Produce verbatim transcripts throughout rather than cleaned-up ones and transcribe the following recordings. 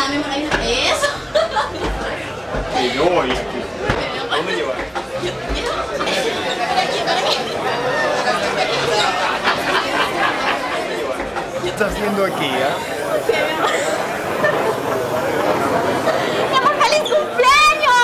dame maravilla. Eso. Que yo voy aquí. ¿Dónde llevar? ¿Qué estás haciendo aquí, eh? ¡Mamá, feliz cumpleaños!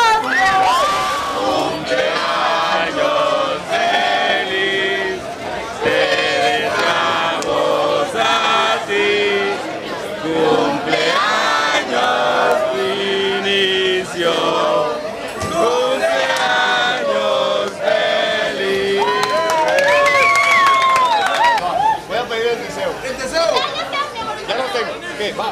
Okay, va.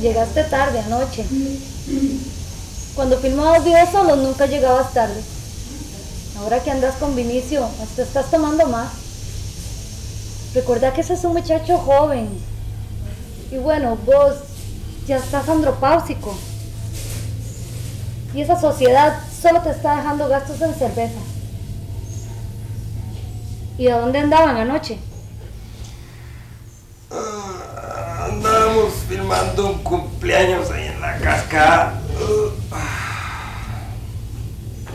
Llegaste tarde anoche. Cuando filmabas videos solos nunca llegabas tarde. Ahora que andas con Vinicio, hasta estás tomando más. Recuerda que ese es un muchacho joven. Y bueno, vos ya estás andropáusico. Y esa sociedad solo te está dejando gastos en cerveza. ¿Y a dónde andaban anoche? Uh, andábamos filmando un cumpleaños ahí en la cascada. Uh.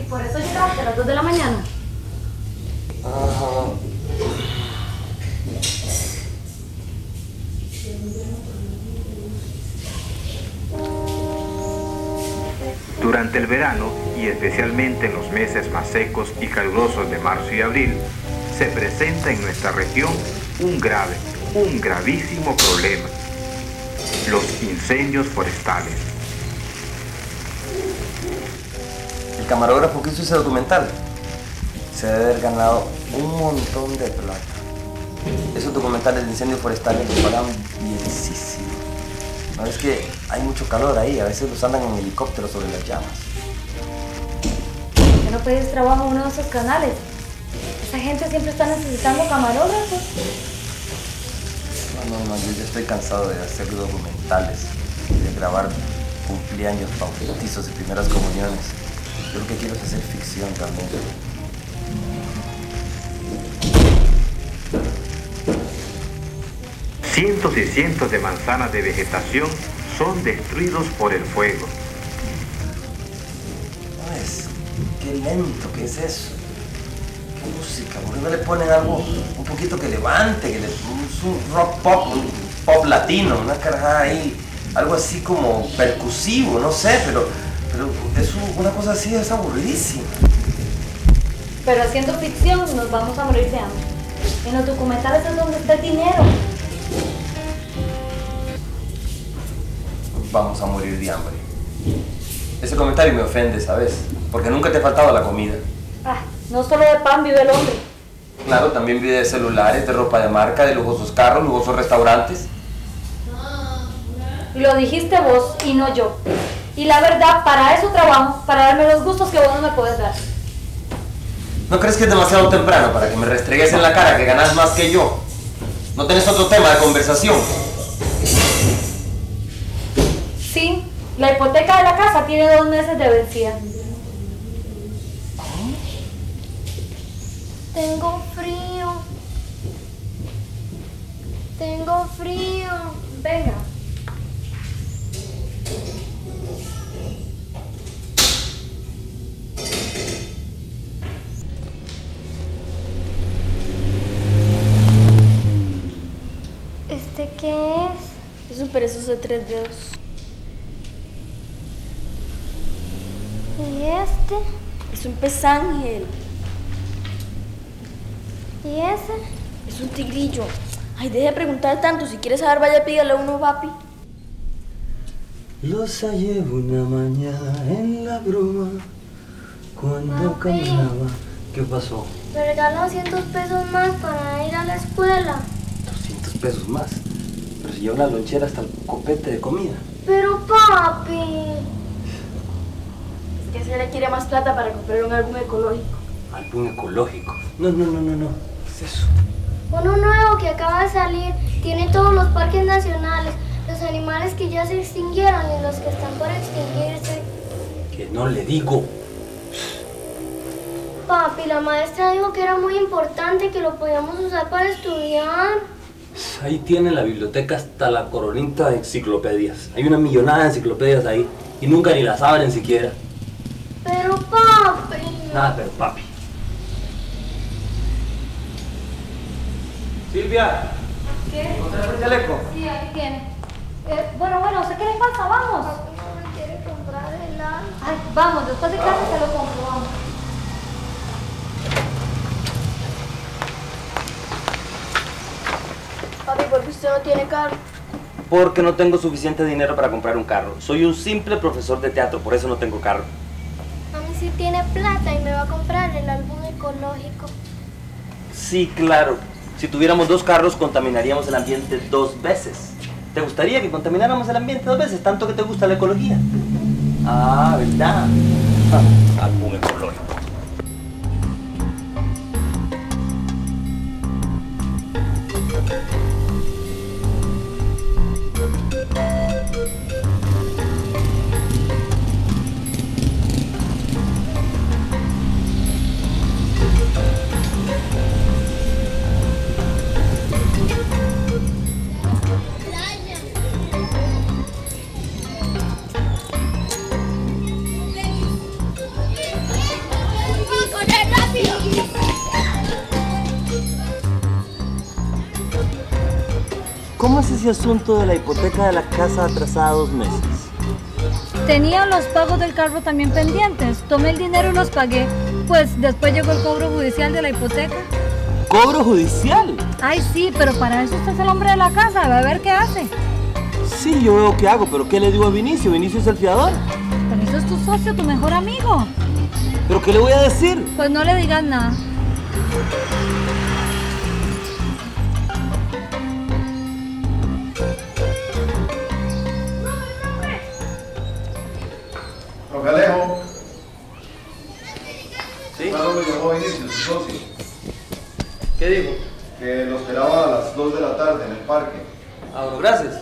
¿Y por eso llegaste a las dos de la mañana? Ajá. Uh-huh. Durante el verano, y especialmente en los meses más secos y calurosos de marzo y abril, se presenta en nuestra región un grave, un gravísimo problema: los incendios forestales. El camarógrafo que hizo ese documental se debe haber ganado un montón de plata. Esos documentales de incendios forestales los pagan bienísimo. No es que hay mucho calor ahí, a veces los andan en helicóptero sobre las llamas. ¿Por qué no pedís trabajo a uno de esos canales? Esa gente siempre está necesitando camarógrafos. No, no, no, yo ya estoy cansado de hacer documentales, de grabar cumpleaños, bautizos y primeras comuniones. Yo lo que quiero es hacer ficción también. Cientos y cientos de manzanas de vegetación son destruidos por el fuego. No es, qué lento que es eso. Qué música, ¿por qué no le ponen algo un poquito que levante, que le, un, un rock pop, un pop latino, una carajada ahí, algo así como percusivo, no sé, pero, pero eso, una cosa así es aburridísima. Pero haciendo ficción nos vamos a morir de hambre. En los documentales es donde está el dinero. Vamos a morir de hambre. Ese comentario me ofende, ¿sabes? Porque nunca te faltaba la comida. Ah, no solo de pan vive el hombre. Claro, también vive de celulares, de ropa de marca, de lujosos carros, lujosos restaurantes. Lo dijiste vos y no yo. Y la verdad, para eso trabajo, para darme los gustos que vos no me puedes dar. ¿No crees que es demasiado temprano para que me restregues en la cara que ganas más que yo? ¿No tenés otro tema de conversación? Sí, la hipoteca de la casa tiene dos meses de vencida. Tengo frío. Tengo frío. Venga. ¿Este qué es? Es un perezoso de tres dedos. ¿Y este? Es un pez ángel. ¿Y ese? Es un tigrillo. Ay, deje de preguntar tanto. Si quieres saber, vaya, pídale a uno, papi. Los hallé una mañana en la bruma cuando papi, caminaba. ¿Qué pasó? Me regaló doscientos pesos más para ir a la escuela. ¿doscientos pesos más? Pero si lleva una lonchera hasta el copete de comida. Pero, papi... que se le quiere más plata para comprar un álbum ecológico. ¿Álbum ecológico? No, no, no, no, no. ¿Qué es eso? Uno nuevo que acaba de salir. Tiene todos los parques nacionales, los animales que ya se extinguieron y los que están por extinguirse. Que no le digo. Papi, la maestra dijo que era muy importante, que lo podíamos usar para estudiar. Ahí tiene la biblioteca hasta la coronita de enciclopedias. Hay una millonada de enciclopedias ahí y nunca ni las abren siquiera. Pero papi... Nada, pero papi. Silvia. ¿Qué? ¿No traes el chaleco? Sí, ahí tiene. Eh, bueno, bueno, ¿qué les pasa? Vamos. Papi no me quiere comprar el helado. Ay, vamos, después de clase se lo compro, vamos. Papi, ¿por qué usted no tiene carro? Porque no tengo suficiente dinero para comprar un carro. Soy un simple profesor de teatro, por eso no tengo carro. Si tiene plata y me va a comprar el álbum ecológico. Sí, claro. Si tuviéramos dos carros, contaminaríamos el ambiente dos veces. ¿Te gustaría que contamináramos el ambiente dos veces, tanto que te gusta la ecología? Ah, ¿verdad? Ah, algún ecológico. Ese asunto de la hipoteca de la casa atrasada dos meses. Tenía los pagos del carro también pendientes. Tomé el dinero y los pagué. Pues después llegó el cobro judicial de la hipoteca. ¿Cobro judicial? Ay, sí, pero para eso usted es el hombre de la casa. Va a ver qué hace. Sí, yo veo qué hago, pero ¿qué le digo a Vinicio? Vinicio es el fiador. Vinicio es tu socio, tu mejor amigo. ¿Pero qué le voy a decir? Pues no le digas nada. Alejo. ¿Sí? Claro, lo llamó Vinicio, su socio. ¿Qué dijo? Que lo esperaba a las dos de la tarde en el parque. Ah, bueno, gracias.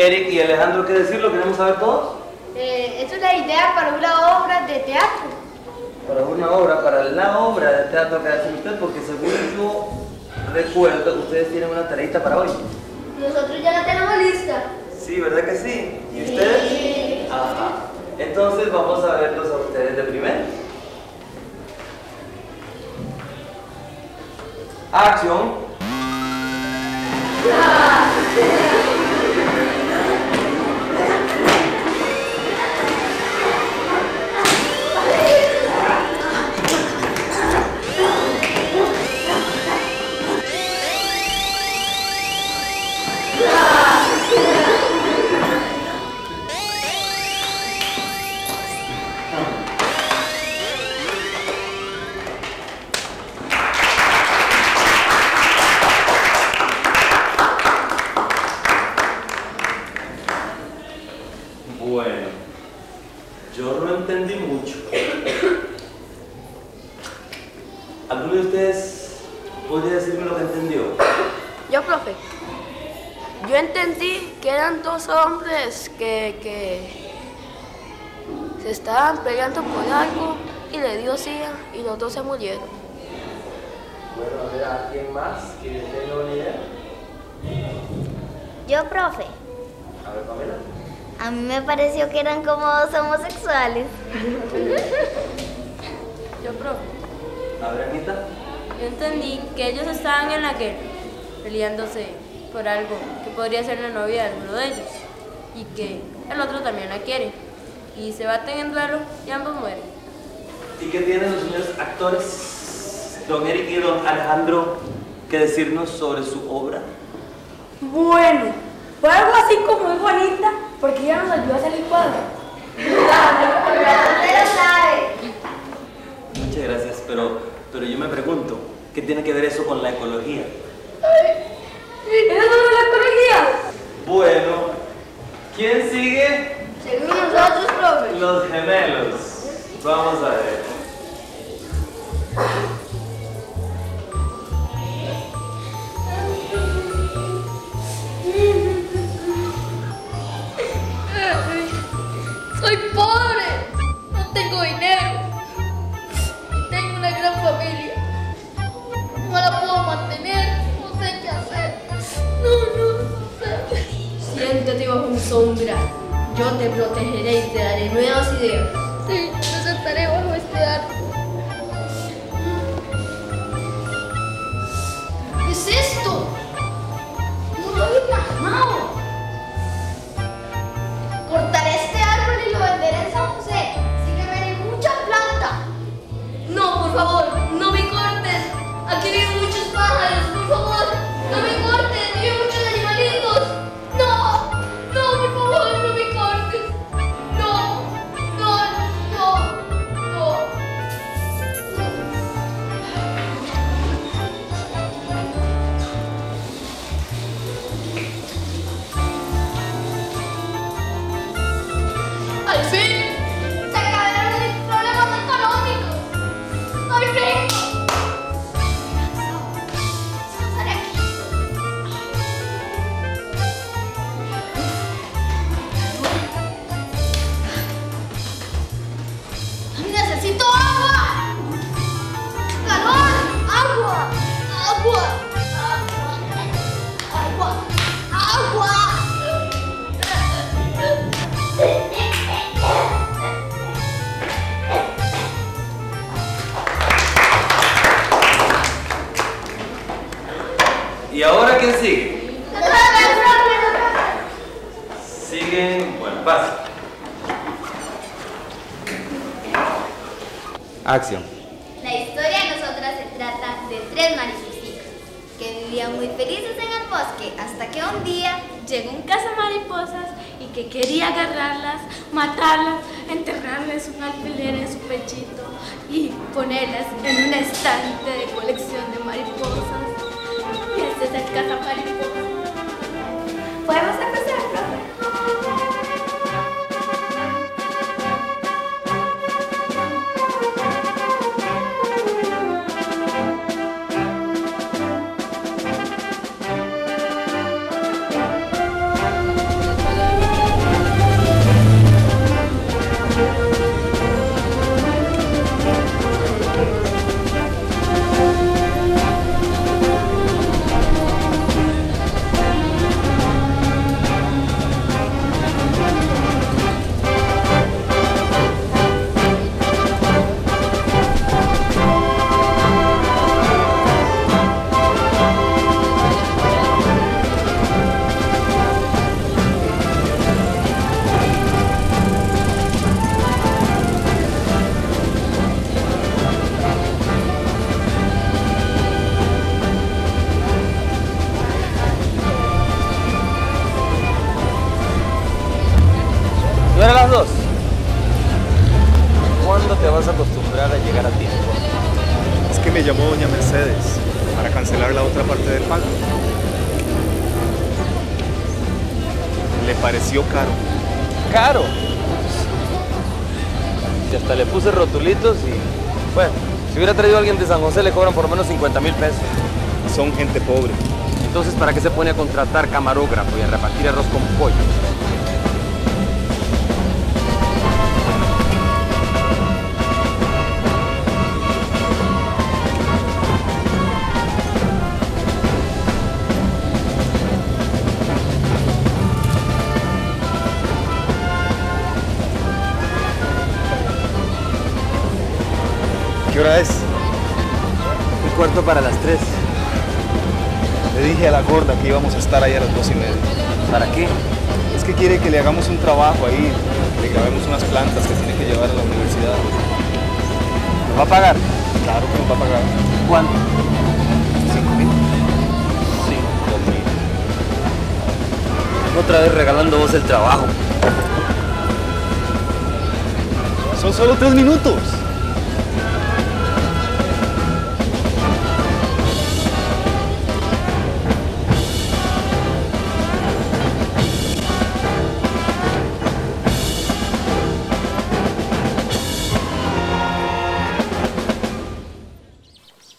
Eric y Alejandro, ¿qué decirlo? ¿Queremos saber todos? Eh, es una idea para una obra de teatro. Para una obra, para la obra de teatro que hacen ustedes, porque según yo recuerdo, ustedes tienen una tareita para hoy. Nosotros ya la tenemos lista. Sí, ¿verdad que sí? ¿Y sí. ustedes? Sí. Ajá. Entonces vamos a verlos a ustedes de primero. Acción. Hombres que, que se estaban peleando por algo y le dio sida y los dos se murieron. Bueno, a ver, ¿a quién más que tenga una idea? Yo, profe. A ver, Pamela. A mí me pareció que eran como dos homosexuales. Yo, profe. A ver, Anita. Yo entendí que ellos estaban en la guerra, peleándose por algo que podría ser la novia de alguno de ellos y que el otro también la quiere y se baten en duelo y ambos mueren. ¿Y qué tienen los señores actores, don Eric y don Alejandro, que decirnos sobre su obra? Bueno, fue algo así como muy bonita porque ella nos ayudó a salir cuadro. Muchas gracias, pero, pero yo me pregunto, ¿qué tiene que ver eso con la ecología? ¡Eso sobre la ecología! Bueno, ¿quién sigue? Según nosotros, profe. Los gemelos. Vamos a ver. Soy pobre. No tengo dinero. Y tengo una gran familia. No la puedo mantener. No sé qué hacer. No, no. Siéntate bajo mi sombra. Yo te protegeré y te daré nuevas ideas. Sí, yo sentaré bajo este árbol. ¿Qué es esto? No lo había imaginado. Cortaré este árbol y lo venderé. ¡Al fin! ¡Se acabaron mis problemas económicos! ¡Soy rico! ¡Se nos haré aquí! ¡Necesito agua! ¡Calor! ¡Agua! ¡Agua! ¡Agua! ¡Agua! ¡Agua! ¿Y ahora quién sigue? Siguen, bueno, pasa. Acción. La historia de nosotras se trata de tres mariposicas que vivían muy felices en el bosque hasta que un día llegó un cazamariposas y que quería agarrarlas, matarlas, enterrarles un alfiler en su pechito y ponerlas en un estante de colección de mariposas. Este es el cazamariposas. ¿Podemos empezar, y bueno, si hubiera traído a alguien de San José le cobran por lo menos cincuenta mil pesos? Son gente pobre. Entonces, ¿para qué se pone a contratar camarógrafo y a repartir arroz con pollo? ¿Qué hora es? Un cuarto para las tres. Le dije a la gorda que íbamos a estar ahí a las dos y media. ¿Para qué? Es que quiere que le hagamos un trabajo ahí, que le grabemos unas plantas que tiene que llevar a la universidad. ¿Nos va a pagar? Claro que nos va a pagar. ¿Cuánto? Cinco mil. Cinco mil. Otra vez regalando vos el trabajo. Son solo tres minutos.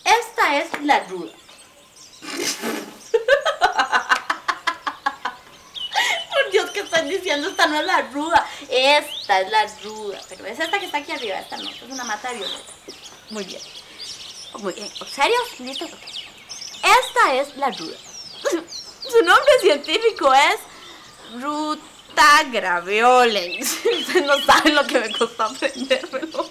Esta es la ruda, pero es esta que está aquí arriba, esta no, es una mata de violeta. Muy bien, muy bien, ¿serios? ¿Listo? Esta es la ruda. Su nombre científico es Rutagraviolens. Ustedes no saben lo que me costó aprenderlo.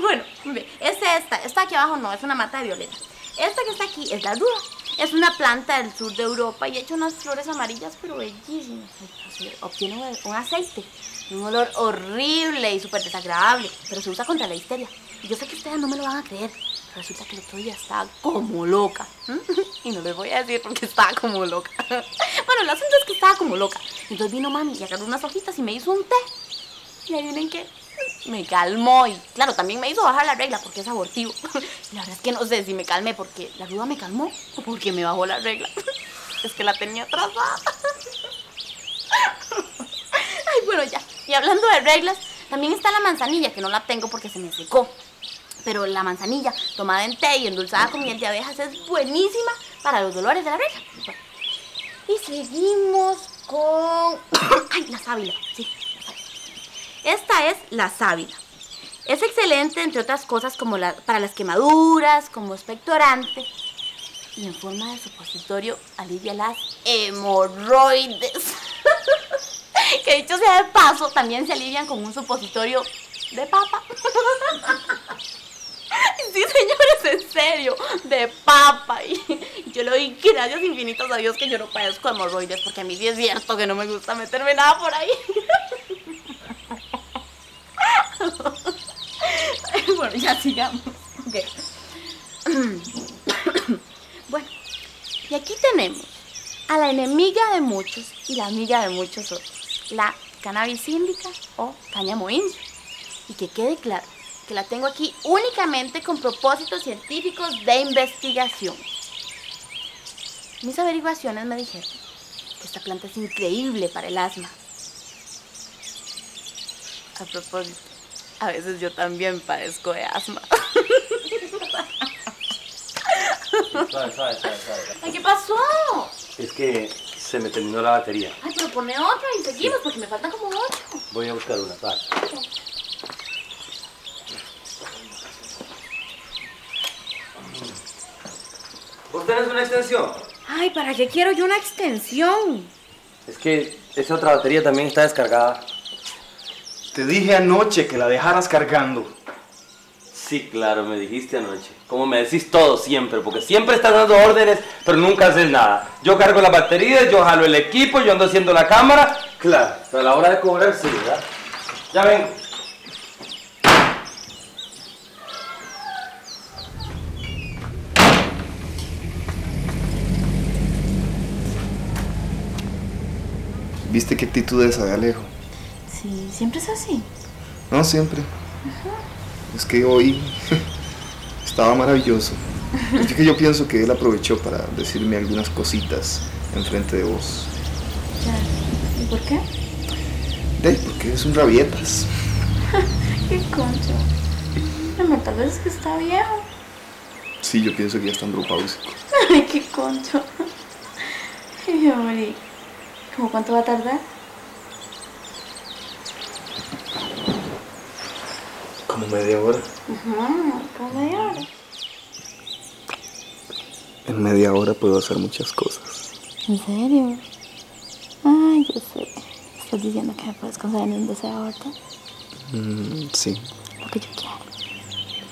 Bueno, muy bien, esta, esta, esta aquí abajo no, es una mata de violeta. Esta que está aquí es la ruda. Es una planta del sur de Europa y echa unas flores amarillas, pero bellísimas. Obtiene un aceite, un olor horrible y súper desagradable, pero se usa contra la histeria. Y yo sé que ustedes no me lo van a creer, pero resulta que el otro día estaba como loca. Y no les voy a decir porque estaba como loca. Bueno, el asunto es que estaba como loca. Entonces vino mami y agarró unas hojitas y me hizo un té. Y adivinen qué, me calmó y claro, también me hizo bajar la regla porque es abortivo. La verdad es que no sé si me calmé porque la ruda me calmó o porque me bajó la regla. Es que la tenía atrasada. Ay, bueno, ya. Y hablando de reglas, también está la manzanilla, que no la tengo porque se me secó. Pero la manzanilla tomada en té y endulzada con miel de abejas es buenísima para los dolores de la regla. Bueno, y seguimos con... ¡Ay, la sábila! Sí, la sábila. Esta es la sábila. Es excelente, entre otras cosas, como la, para las quemaduras, como expectorante. Y en forma de supositorio alivia las hemorroides. Que dicho sea de paso, también se alivian con un supositorio de papa. Sí, señores, en serio, de papa. Y yo le doy gracias infinitas a Dios que yo no padezco de hemorroides, porque a mí sí es cierto que no me gusta meterme nada por ahí. Bueno, ya sigamos. Okay. Bueno, y aquí tenemos a la enemiga de muchos y la amiga de muchos otros, la cannabis indica o cáñamo indio. Y que quede claro que la tengo aquí únicamente con propósitos científicos de investigación. Mis averiguaciones me dijeron que esta planta es increíble para el asma. A propósito, a veces yo también padezco de asma. Suave, suave, suave, suave. ¿Qué pasó? Es que se me terminó la batería. Ay, pero pone otra y seguimos, sí, porque me faltan como ocho. Voy a buscar una, vale. Okay. ¿Vos tenés una extensión? Ay, ¿para qué quiero yo una extensión? Es que esa otra batería también está descargada. Te dije anoche que la dejaras cargando. Sí, claro, me dijiste anoche. Como me decís todo siempre, porque siempre estás dando órdenes, pero nunca haces nada. Yo cargo las baterías, yo jalo el equipo, yo ando haciendo la cámara. Claro, pero a la hora de cobrar sí, ¿verdad? Ya vengo. ¿Viste qué actitud es esa de Alejo? Sí, ¿siempre es así? No, siempre. Ajá. Es que hoy estaba maravilloso. Es que yo pienso que él aprovechó para decirme algunas cositas enfrente de vos. Ya. ¿Y por qué? De, porque es un rabietas. Qué concho. No, tal vez es que está viejo. Sí, yo pienso que ya está andropáusico. Ay, qué concho. Ay, amor. ¿Cómo cuánto va a tardar? Como media hora. Ajá, como media hora. En media hora puedo hacer muchas cosas. ¿En serio? Ay, yo sé. ¿Estás diciendo que me puedes conceder un deseo ahorita? Mm, sí. Lo que yo quiera.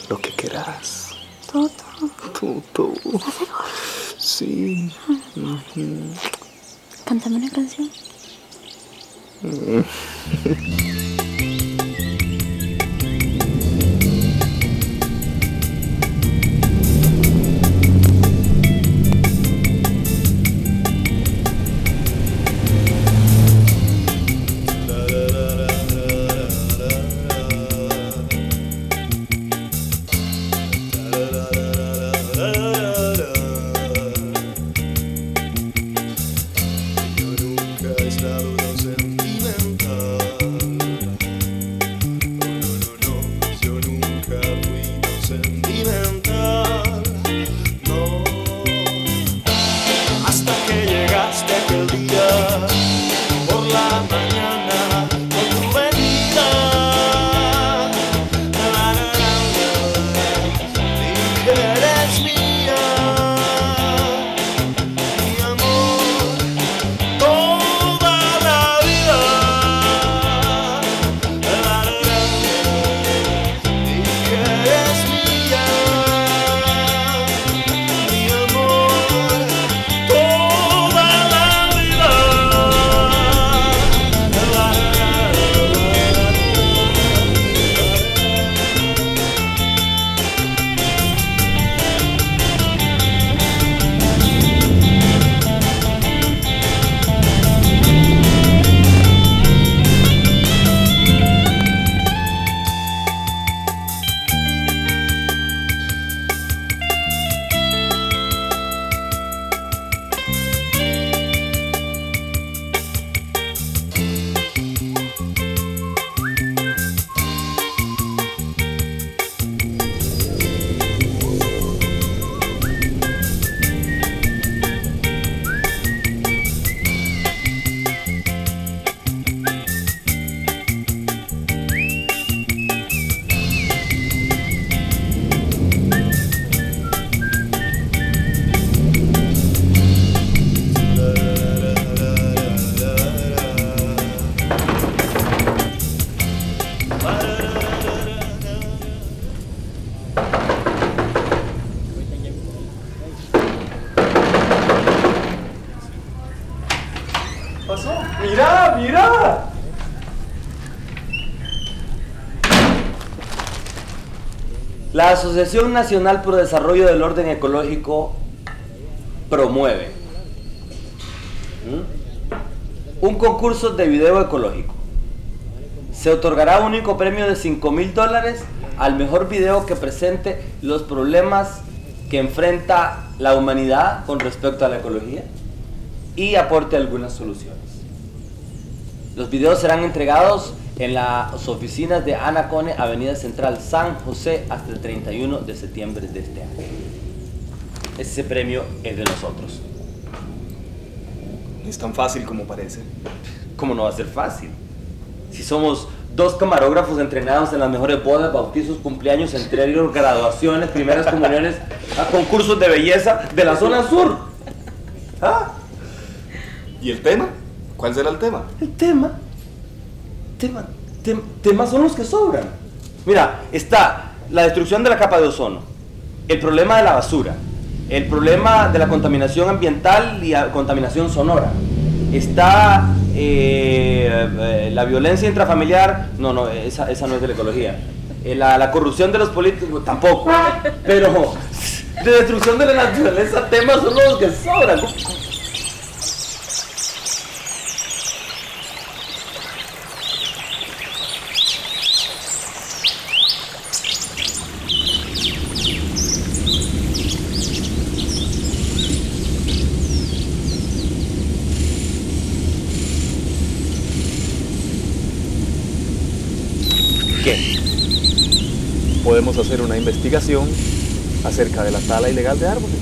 Lo que quieras. Todo, todo. Todo, todo. ¿Estás seguro? Sí. Mm-hmm. Cántame una canción. Mm. I've been sentimental. La Asociación Nacional Pro Desarrollo del Orden Ecológico promueve ¿Mm? un concurso de video ecológico. Se otorgará un único premio de cinco mil dólares al mejor video que presente los problemas que enfrenta la humanidad con respecto a la ecología y aporte algunas soluciones. Los videos serán entregados en las oficinas de Anacone, Avenida Central, San José, hasta el treinta y uno de septiembre de este año. Ese premio es de nosotros. ¿Es tan fácil como parece? ¿Cómo no va a ser fácil? Si somos dos camarógrafos entrenados en las mejores bodas, bautizos, cumpleaños, entregas, graduaciones, primeras comuniones, a concursos de belleza de la zona sur. ¿Ah? ¿Y el tema? ¿Cuál será el tema? El tema... Tema, tem, temas son los que sobran. Mira, está la destrucción de la capa de ozono, el problema de la basura, el problema de la contaminación ambiental y la contaminación sonora. Está eh, la violencia intrafamiliar, no, no, esa, esa no es de la ecología. Eh, la, la corrupción de los políticos, tampoco. Pero de destrucción de la naturaleza, temas son los que sobran. Podemos hacer una investigación acerca de la tala ilegal de árboles.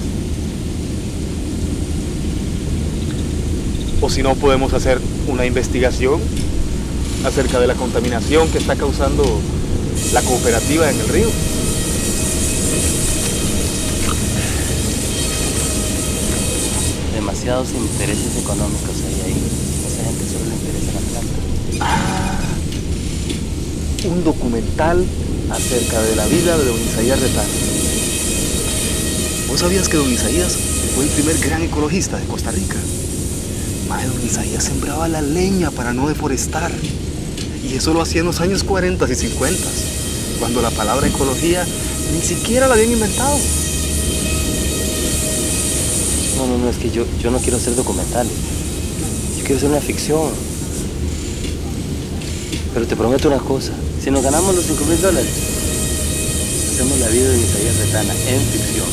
O si no, podemos hacer una investigación acerca de la contaminación que está causando la cooperativa en el río. Demasiados intereses económicos hay ahí. Esa gente solo le interesa la planta. Ah, un documental acerca de la vida de don Isaías Retán. ¿Vos sabías que don Isaías fue el primer gran ecologista de Costa Rica? Mae, don Isaías sembraba la leña para no deforestar. Y eso lo hacía en los años cuarenta y cincuenta, cuando la palabra ecología ni siquiera la habían inventado. No, no, no, es que yo, yo no quiero hacer documentales. Yo quiero hacer una ficción. Pero te prometo una cosa. Si nos ganamos los cinco mil dólares, hacemos la vida de Isaías Retana en ficción.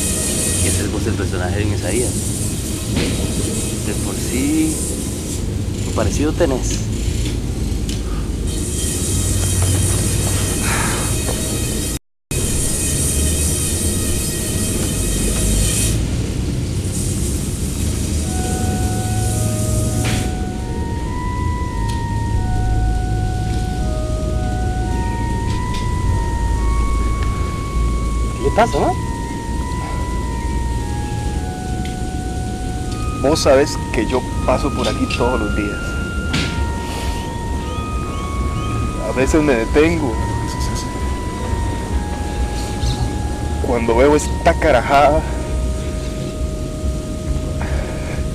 Y ese es vos el personaje de Isaías. De por sí, tu parecido tenés. ¿No? Vos sabes que yo paso por aquí todos los días. A veces me detengo. Cuando veo esta carajada,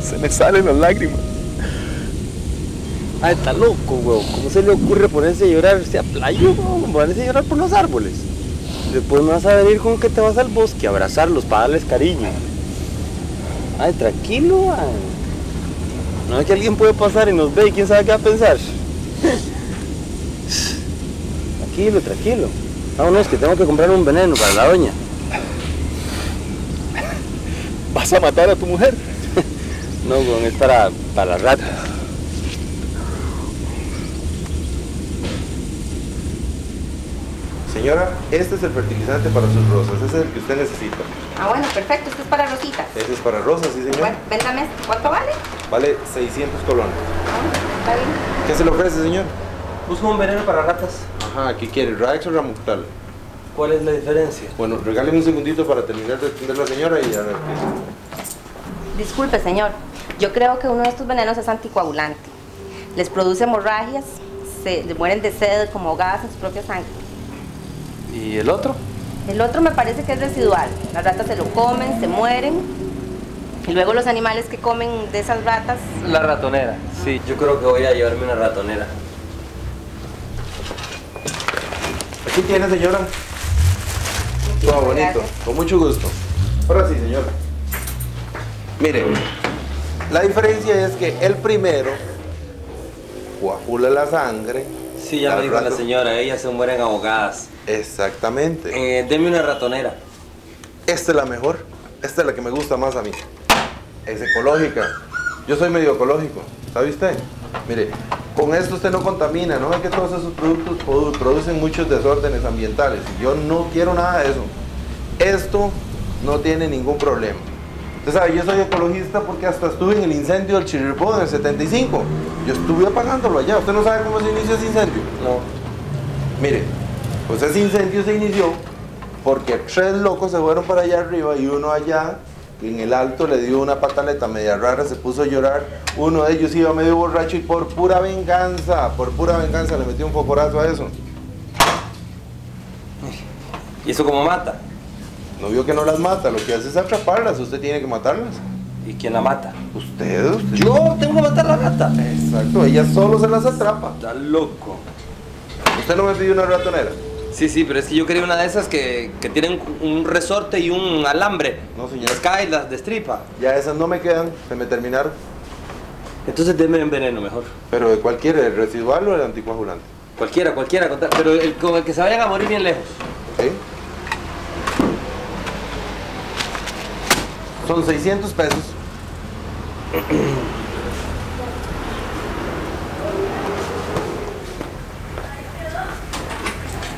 se me salen las lágrimas. Ah, está loco, weón. ¿Cómo se le ocurre ponerse a llorar? O sea, playa, weón. Ponerse a llorar por los árboles. Después me vas a venir con que te vas al bosque a abrazarlos para darles cariño. Ay, tranquilo, man. No es que alguien puede pasar y nos ve y quién sabe qué va a pensar. Tranquilo, tranquilo. Vámonos, que tengo que comprar un veneno para la doña. ¿Vas a matar a tu mujer? No, con es para, para las ratas. Señora, este es el fertilizante para sus rosas, ese es el que usted necesita. Ah, bueno, perfecto, este es para rositas. Este es para rosas, sí, señor. Bueno, véndame este. ¿Cuánto vale? Vale seiscientos colones. Ah, está bien. ¿Qué se le ofrece, señor? Busco un veneno para ratas. Ajá, ¿qué quiere, Radex o Ramuctal? ¿Cuál es la diferencia? Bueno, regáleme un segundito para terminar de atender a la señora y a ver qué. Disculpe, señor, yo creo que uno de estos venenos es anticoagulante. Les produce hemorragias, se mueren de sed, como ahogadas en su propia sangre. ¿Y el otro? El otro me parece que es residual. Las ratas se lo comen, se mueren. Y luego los animales que comen de esas ratas... La ratonera. Sí, yo creo que voy a llevarme una ratonera. Aquí tiene, señora. Todo bonito. Gracias. Con mucho gusto. Ahora sí, señor. Mire, la diferencia es que el primero coagula la sangre. Sí, ya lo dijo la señora, ellas se mueren ahogadas. Exactamente. Eh, deme una ratonera. Esta es la mejor. Esta es la que me gusta más a mí. Es ecológica. Yo soy medio ecológico, ¿sabe usted? Mire, con esto usted no contamina, ¿no? Es que todos esos productos producen muchos desórdenes ambientales. Yo no quiero nada de eso. Esto no tiene ningún problema. Usted sabe, yo soy ecologista porque hasta estuve en el incendio del Chirripó en el setenta y cinco. Yo estuve apagándolo allá. ¿Usted no sabe cómo se inició ese incendio? No. Mire, pues ese incendio se inició porque tres locos se fueron para allá arriba y uno allá en el alto le dio una pataleta media rara, se puso a llorar. Uno de ellos iba medio borracho y por pura venganza, por pura venganza le metió un focorazo a eso. ¿Y eso cómo mata? No vio que no las mata, lo que hace es atraparlas, usted tiene que matarlas. ¿Y quién la mata? ¿Usted? ¿Usted? Yo tengo que matar a la gata. Exacto, ella solo se las atrapa. Está loco. ¿Usted no me pidió una ratonera? Sí, sí, pero es que yo quería una de esas que, que tienen un resorte y un alambre. No, señor. Las cae, las destripa. Ya esas no me quedan, se me terminaron. Entonces deme en veneno mejor. Pero de cualquiera, el residual o el anticoagulante. Cualquiera, cualquiera, pero el, con el que se vayan a morir bien lejos. ¿Sí? Son seiscientos pesos.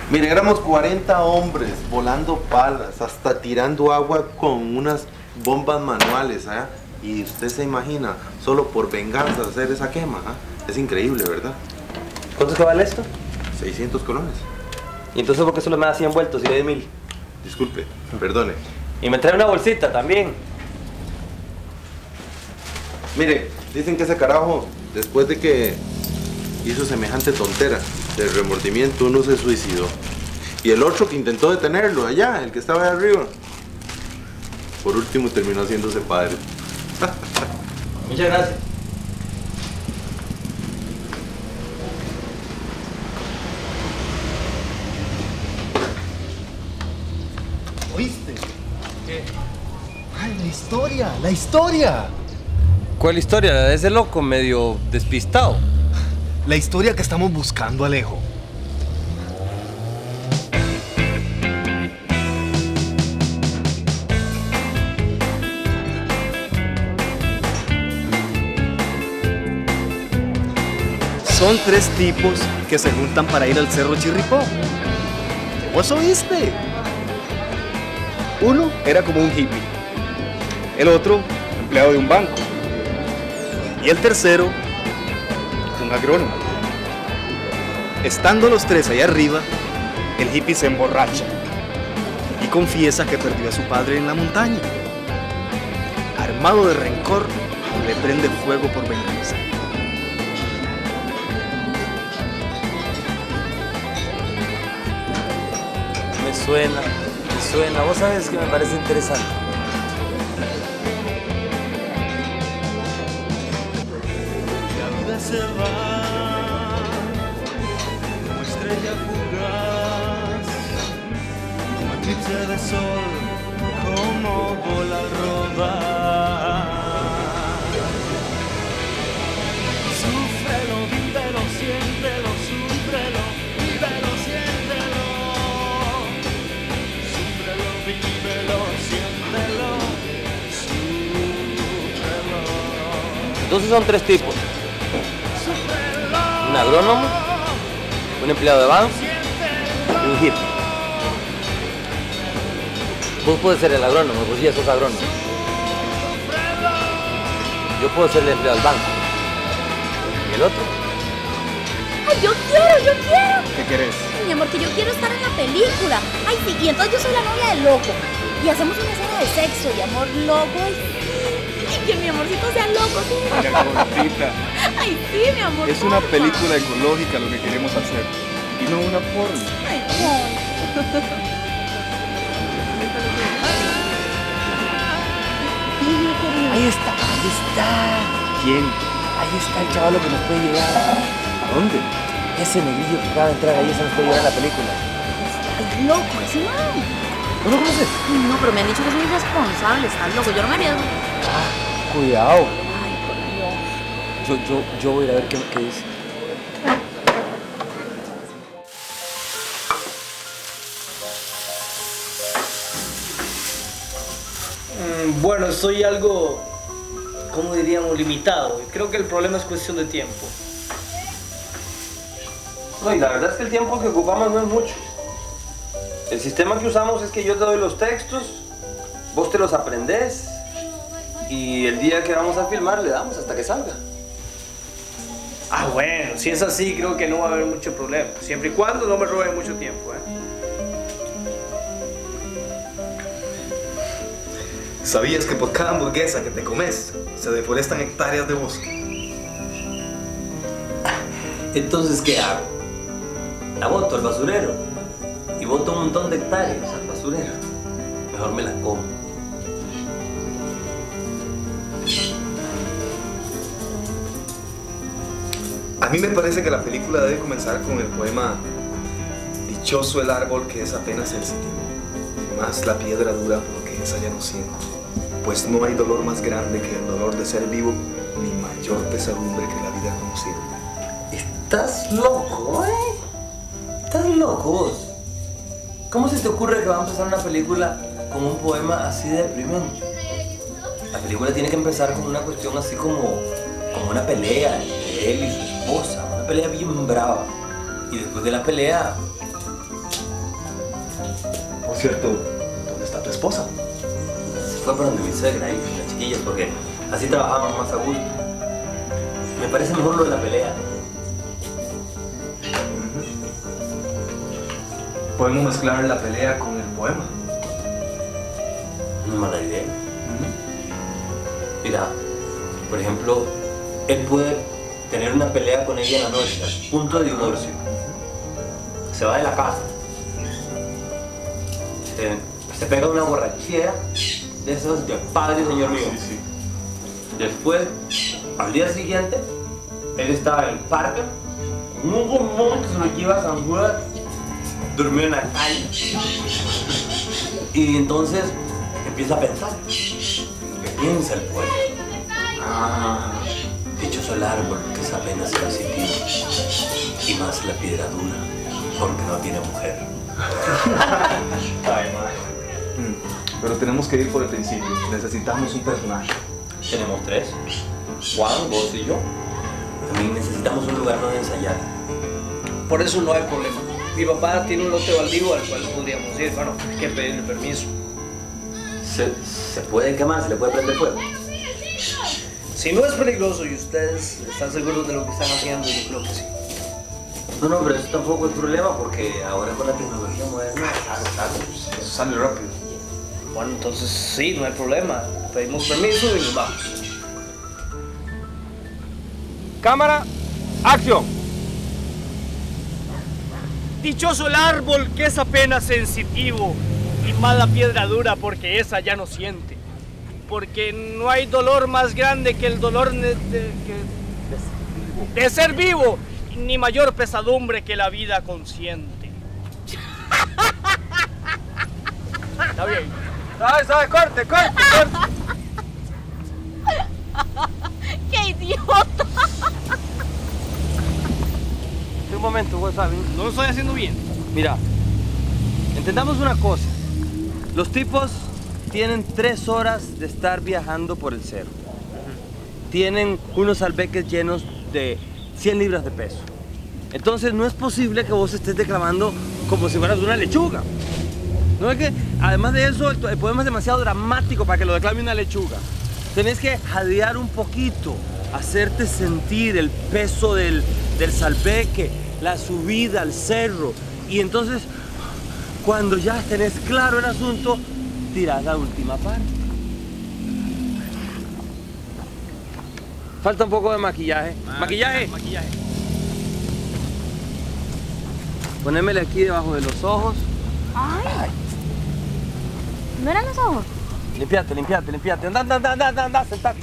Mire, éramos cuarenta hombres volando palas, hasta tirando agua con unas bombas manuales, ¿eh? Y usted se imagina, solo por venganza hacer esa quema, ¿eh? Es increíble, ¿verdad? ¿Cuánto es que vale esto? seiscientos colones. ¿Y entonces por qué solo me da cien vueltos y le di mil? Disculpe, perdone. Y me trae una bolsita también. Mire, dicen que ese carajo, después de que hizo semejante tontera, del remordimiento, uno se suicidó. Y el otro que intentó detenerlo, allá, el que estaba allá arriba, por último terminó haciéndose padre. Muchas gracias. ¿Oíste? ¿Qué? ¡Ay, la historia! ¡La historia! ¿Cuál historia? La de ese loco medio despistado. La historia que estamos buscando, Alejo. Son tres tipos que se juntan para ir al cerro Chirripó. ¿Vos oíste? Uno era como un hippie. El otro, empleado de un banco. Y el tercero, un agrónomo. Estando los tres allá arriba, el hippie se emborracha y confiesa que perdió a su padre en la montaña. Armado de rencor, le prende fuego por venganza. Me suena, me suena. Vos sabes que me parece interesante. Se va como estrella fugaz, como eclipse de sol, como bola rodar. Súfrelo, vívelo, siéntelo, súfrelo, vívelo, siéntelo. Súfrelo, vívelo, siéntelo, súfrelo. Entonces son tres tipos. Un agrónomo, un empleado de banco y un hippie. Vos podés ser el agrónomo, vos ya sos agrónomo. Yo puedo ser el empleado del banco. ¿Y el otro? ¡Ay, yo quiero, yo quiero! ¿Qué querés? Mi amor, que yo quiero estar en la película. Ay, sí, y entonces yo soy la novia del loco. Y hacemos una escena de sexo y amor loco. Y que mi amorcito sea loco, sí. Mira, gordita. Ay, sí, mi amor. Es una película ecológica lo que queremos hacer. Y no una porno. Ay, no. Ahí está, ahí está. ¿Quién? Ahí está el chaval que nos puede llegar. ¿A dónde? Ese negrillo que acaba de entrar ahí se nos puede llevar a la película. Ay, loco, ese man. ¿Tú lo conoces? No, pero me han dicho que es muy irresponsable. Estás loco, yo no me arriesgo. Ah, cuidado. Ay, por Dios. Yo, yo, yo voy a ir a ver qué, qué es. Bueno, soy algo, como diríamos, limitado. Creo que el problema es cuestión de tiempo. No, y la verdad es que el tiempo que ocupamos no es mucho. El sistema que usamos es que yo te doy los textos, vos te los aprendés y el día que vamos a filmar le damos hasta que salga. Ah, bueno, si es así creo que no va a haber mucho problema. Siempre y cuando no me roben mucho tiempo, ¿eh? ¿Sabías que por cada hamburguesa que te comes, se deforestan hectáreas de bosque? Entonces, ¿qué hago? La boto al basurero. Y boto un montón de hectáreas al basurero. Mejor me las como. A mí me parece que la película debe comenzar con el poema "Dichoso el árbol que es apenas sensible, más la piedra dura porque esa ya no siente. Pues no hay dolor más grande que el dolor de ser vivo, ni mayor pesadumbre que la vida conocida". ¿Estás loco, eh? ¿Estás loco vos? ¿Cómo se te ocurre que vamos a hacer una película con un poema así de deprimente? La película tiene que empezar con una cuestión así como, como una pelea entre él y su esposa, una pelea bien brava. Y después de la pelea... Por cierto, ¿dónde está tu esposa? Fue para donde mi suegra y las chiquillas, porque así trabajamos más a gusto. Me parece mejor lo de la pelea. Podemos mezclar la pelea con el poema. No es mala idea. Uh-huh. Mira, por ejemplo, él puede tener una pelea con ella en la noche, al punto de divorcio. Se va de la casa. Se, se pega una borrachera. De esos de padre, señor mío. Sí, sí. Después, al día siguiente, él estaba en el parque, con un bombón que se lo lleva a San Juan, durmió en la calle. Y entonces empieza a pensar. ¿Qué piensa el pueblo? Ah, dichoso el árbol que es apenas sensible, y más la piedra dura, porque no tiene mujer. Ay, madre. Pero tenemos que ir por el principio. Necesitamos un personaje. Tenemos tres. Juan, vos y yo. También necesitamos un lugar donde ensayar. Por eso no hay problema. Mi papá tiene un lote baldío al cual podríamos ir. Bueno, hay que pedirle permiso. ¿Se, se puede quemar? ¿Se le puede prender fuego? Si no es peligroso y ustedes están seguros de lo que están haciendo, yo creo que sí. No, no, pero eso tampoco es problema porque ahora con la tecnología moderna... Claro, claro. Eso sale rápido. Bueno, entonces sí, no hay problema. Pedimos permiso y nos vamos. Cámara, acción. Dichoso el árbol que es apenas sensitivo y más la piedra dura porque esa ya no siente. Porque no hay dolor más grande que el dolor de, de, que, de ser vivo, ni mayor pesadumbre que la vida consciente. Está bien. ¡Sabe, sabe! ¡Corte, corte, corte! ¡Qué idiota! Un momento, vos sabes, no lo estoy haciendo bien. Mira, entendamos una cosa. Los tipos tienen tres horas de estar viajando por el cerro. Tienen unos albeques llenos de cien libras de peso. Entonces no es posible que vos estés declamando como si fueras una lechuga. No es que, además de eso, el, el poema es demasiado dramático para que lo declame una lechuga. Tenés que jadear un poquito, hacerte sentir el peso del, del salveque, la subida al cerro. Y entonces, cuando ya tenés claro el asunto, tirás la última parte. Falta un poco de maquillaje. Ma ¿Maquillaje? Maquillaje. Ponémele aquí debajo de los ojos. Ay. ¿No eran los ojos? Limpiate, limpiate, limpiate. Anda, anda, anda, anda, anda, sentate.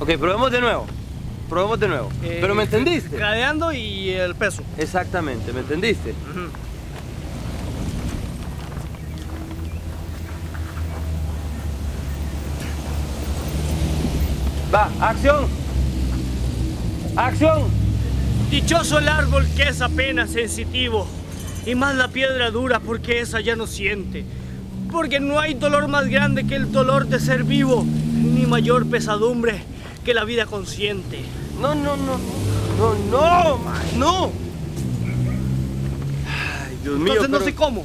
Ok, probemos de nuevo. probemos de nuevo. Eh, ¿Pero me entendiste? Gradeando y el peso. Exactamente, ¿me entendiste? Uh-huh. Va, acción. Acción. Dichoso el árbol que es apenas sensitivo, y más la piedra dura porque esa ya no siente. Porque no hay dolor más grande que el dolor de ser vivo, ni mayor pesadumbre que la vida consciente. No, no, no, no, no, no. Ay, Dios mío. Entonces no pero... sé cómo.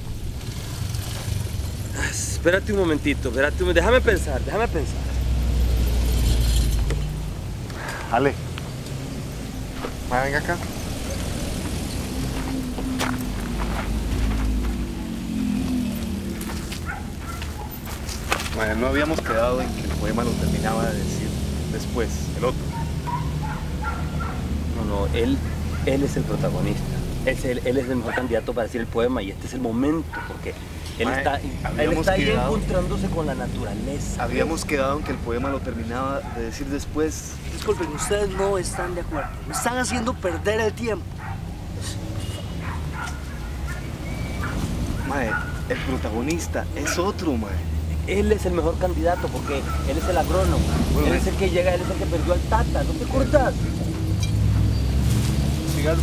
Espérate un momentito, espérate un... déjame pensar, déjame pensar. Ale, venga acá. Bueno, no habíamos quedado en que el poema lo terminaba de decir después, el otro. No, no, él, él es el protagonista. Es el, él es el mejor candidato para decir el poema y este es el momento porque él Mae, está, él está ahí quedado, encontrándose con la naturaleza. Habíamos quedado en que el poema lo terminaba de decir después. Disculpen, ustedes no están de acuerdo. Me están haciendo perder el tiempo. Mae, el protagonista es otro, mae. Él es el mejor candidato porque él es el agrónomo. Bueno, él es el que llega, él es el que perdió al Tata. ¿No te cortas? Cigarro.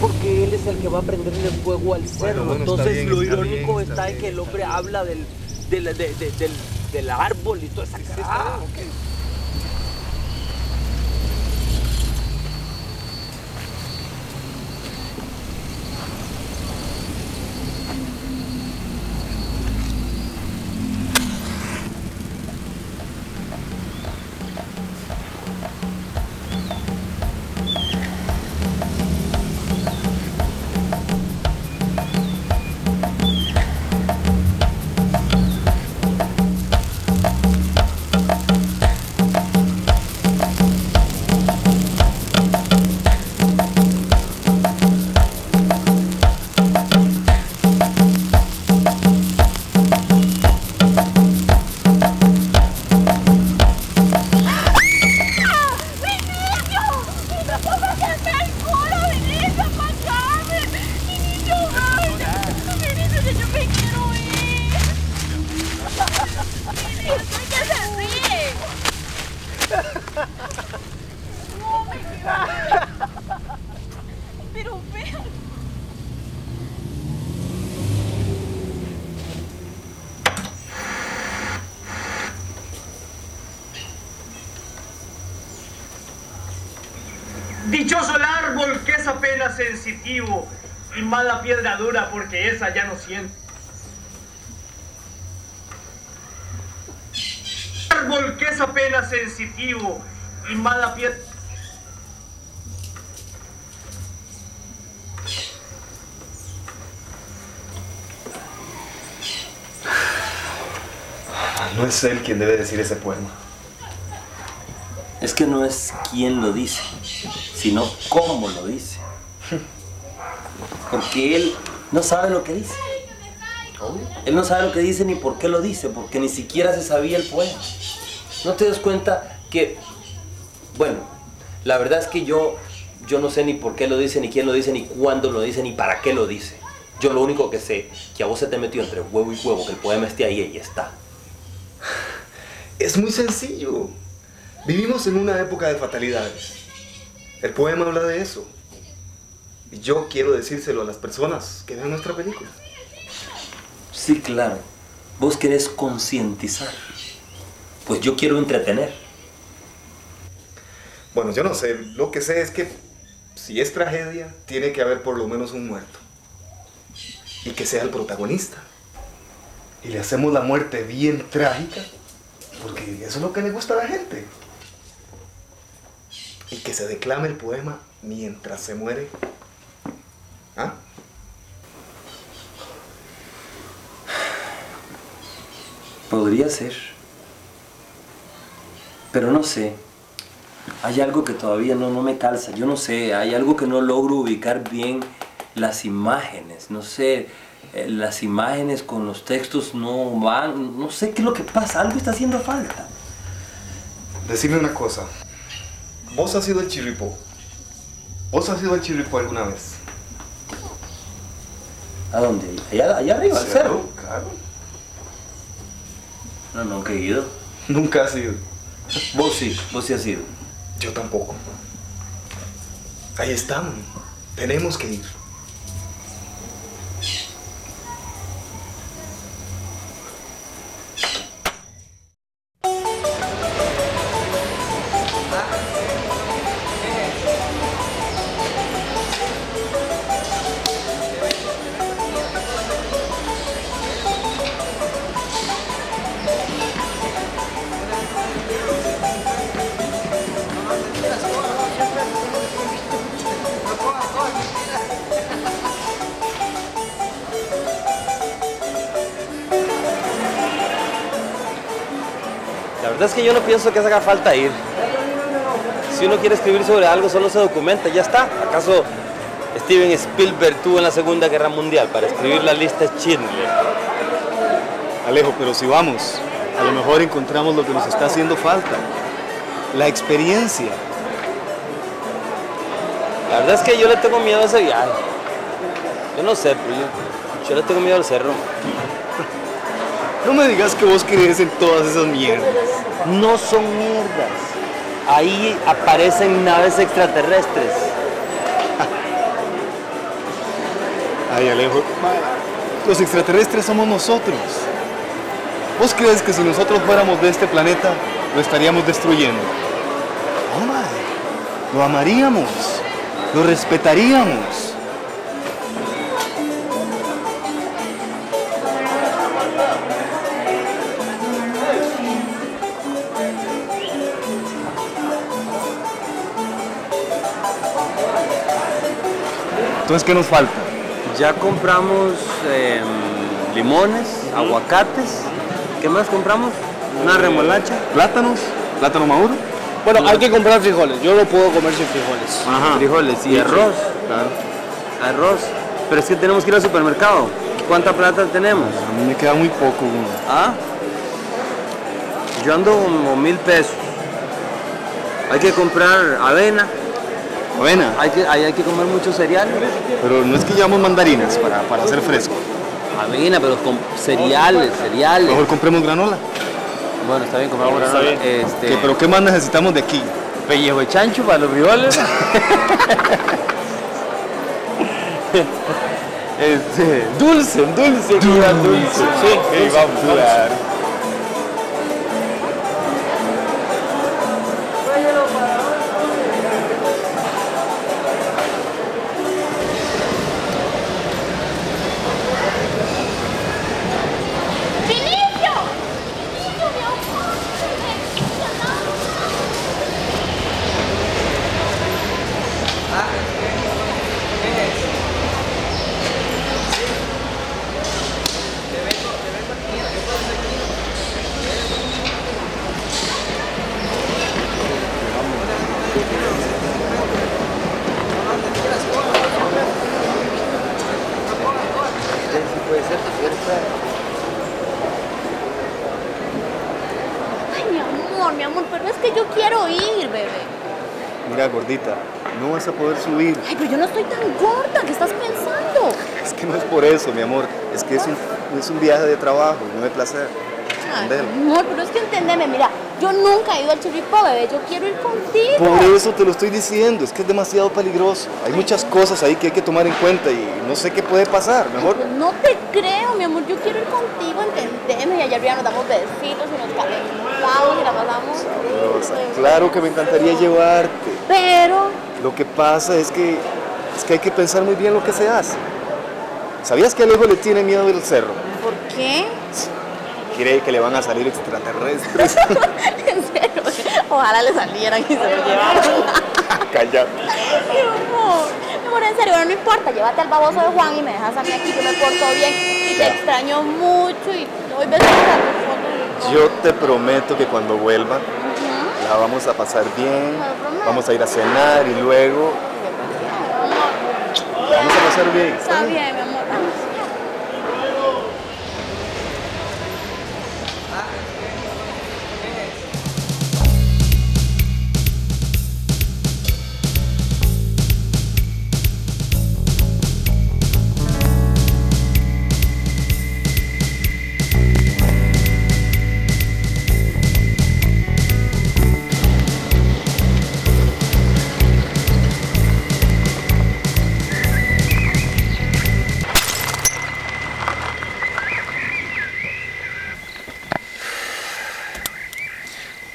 Porque él es el que va a prenderle fuego al cerro. Bueno, bueno, entonces bien, lo irónico está, está, está en que el hombre habla del, del, del, del, del, del árbol y toda esa cosa. Ah, okay. Sensitivo y más la piedra dura porque esa ya no siente. Árbol que es apenas sensitivo y más la piedra. No es él quien debe decir ese poema. Es que no es quién lo dice, sino cómo lo dice. Porque él no sabe lo que dice. Obvio. Él no sabe lo que dice ni por qué lo dice, porque ni siquiera se sabía el poema. ¿No te das cuenta que, bueno, la verdad es que yo, yo no sé ni por qué lo dice, ni quién lo dice, ni cuándo lo dice, ni para qué lo dice? Yo lo único que sé, que a vos se te metió entre huevo y huevo, que el poema esté ahí y ya está. Es muy sencillo. Vivimos en una época de fatalidades. El poema habla de eso. Y yo quiero decírselo a las personas que vean nuestra película. Sí, claro. Vos querés concientizar. Pues yo quiero entretener. Bueno, yo no sé. Lo que sé es que si es tragedia, tiene que haber por lo menos un muerto. Y que sea el protagonista. Y le hacemos la muerte bien trágica, porque eso es lo que le gusta a la gente. Y que se declame el poema mientras se muere. ¿Ah? Podría ser, pero no sé. hay algo que todavía no, no me calza, yo no sé, hay algo que no logro ubicar bien las imágenes, no sé, eh, las imágenes con los textos no van, no sé qué es lo que pasa, algo está haciendo falta. Decime una cosa, ¿vos has sido el Chirripó? ¿Vos has sido el Chirripó alguna vez? ¿A dónde? Allá, allá arriba, al cerro. Claro. No, nunca he ido. Nunca has ido. Vos sí, vos sí has ido. Yo tampoco. Ahí están. Tenemos que ir. Es que yo no pienso que haga falta ir. Si uno quiere escribir sobre algo, solo se documenta, ya está. ¿Acaso Steven Spielberg tuvo en la Segunda Guerra Mundial para escribir la lista Schindler? Alejo, pero si vamos, a lo mejor encontramos lo que nos está haciendo falta. La experiencia. La verdad es que yo le tengo miedo a ese viaje. Yo no sé, pero yo, yo le tengo miedo al cerro. No me digas que vos crees en todas esas mierdas. No son mierdas. Ahí aparecen naves extraterrestres. Ay, Alejo. Los extraterrestres somos nosotros. ¿Vos crees que si nosotros fuéramos de este planeta, lo estaríamos destruyendo? No, madre. Lo amaríamos. Lo respetaríamos. Entonces, ¿qué nos falta? Ya compramos eh, limones, uh-huh. aguacates. ¿Qué más compramos? Una remolacha. Plátanos, plátano maduro. Bueno, hay que comprar frijoles. Yo no puedo comer sin frijoles. Ajá. Frijoles y, y arroz. Claro. Arroz. Pero es que tenemos que ir al supermercado. ¿Cuánta plata tenemos? A mí me queda muy poco. Uno. ¿Ah? Yo ando como mil pesos. Hay que comprar avena. Avena. Hay que, hay, hay que comer mucho cereal. Pero no es que llevamos mandarinas para, para hacer fresco. Avena, pero con cereales, cereales. Mejor compremos granola. Bueno, está bien, compramos granola. Bien. Este... Okay, pero ¿qué más necesitamos de aquí? Pellejo de chancho para los frijoles. este... Dulce, dulce, dulce. Dulce. dulce. Sí, hey, vamos, dulce. Claro. No vas a poder subir. Ay, pero yo no estoy tan gorda, ¿qué estás pensando? Es que no es por eso, mi amor. Es que es un, es un viaje de trabajo, no de placer. Ay, mi amor, pero es que entendeme, mira, yo nunca he ido al Chirripó, bebé, yo quiero ir contigo. Por eso te lo estoy diciendo, es que es demasiado peligroso. Hay muchas cosas ahí que hay que tomar en cuenta y no sé qué puede pasar, mi amor. Ay, no te creo, mi amor, yo quiero ir contigo, entendeme. Y allá arriba nos damos besitos y nos calentamos y la pasamos. Sabrosa. Claro que me encantaría llevarte. Pero... Lo que pasa es que, es que hay que pensar muy bien lo que se hace. ¿Sabías que Alejo le tiene miedo al cerro? ¿Por qué? Cree que le van a salir extraterrestres. En serio, ojalá le salieran y se lo llevaran. Calla. Mi amor, mi amor, en serio, no importa, llévate al baboso de Juan y me dejas a mí aquí, yo me porto bien y te extraño mucho y hoy ves a tu foto. Yo te prometo que cuando vuelva, la vamos a pasar bien, vamos a ir a cenar y luego vamos a pasar bien. Está bien, mi amor.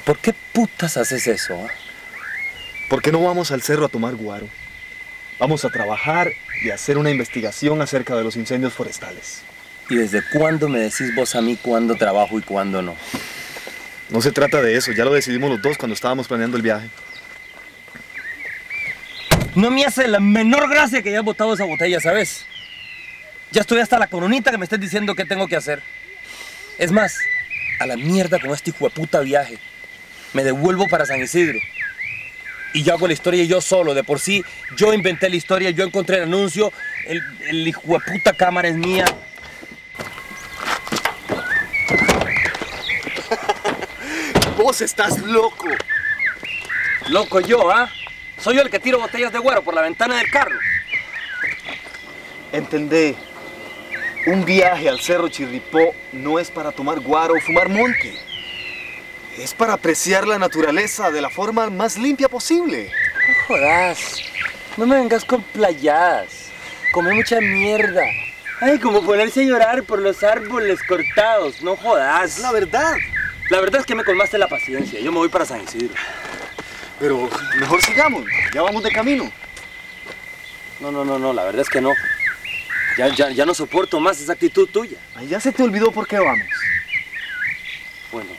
¿Por qué putas haces eso? ¿eh? ¿Por qué no vamos al cerro a tomar guaro? Vamos a trabajar y a hacer una investigación acerca de los incendios forestales. ¿Y desde cuándo me decís vos a mí cuándo trabajo y cuándo no? No se trata de eso, ya lo decidimos los dos cuando estábamos planeando el viaje. No me hace la menor gracia que hayas botado esa botella, ¿sabes? Ya estoy hasta la coronita que me estés diciendo qué tengo que hacer. Es más, a la mierda con este hijueputa viaje. Me devuelvo para San Isidro y yo hago la historia yo solo. De por sí, yo inventé la historia, yo encontré el anuncio, el, el hijo de puta cámara es mía. Vos estás loco. Loco yo, ¿ah? ¿eh? Soy yo el que tiro botellas de guaro por la ventana del carro. Entendé, un viaje al cerro Chirripó no es para tomar guaro o fumar monte. Es para apreciar la naturaleza de la forma más limpia posible. No jodas. No me vengas con playadas. Come mucha mierda. Ay, como ponerse a llorar por los árboles cortados. No jodas. La verdad. La verdad es que me colmaste la paciencia. Yo me voy para San Isidro. Pero mejor sigamos. Ya vamos de camino. No, no, no, no. La verdad es que no. Ya, ya, ya no soporto más esa actitud tuya. Ay, ya se te olvidó por qué vamos. Bueno.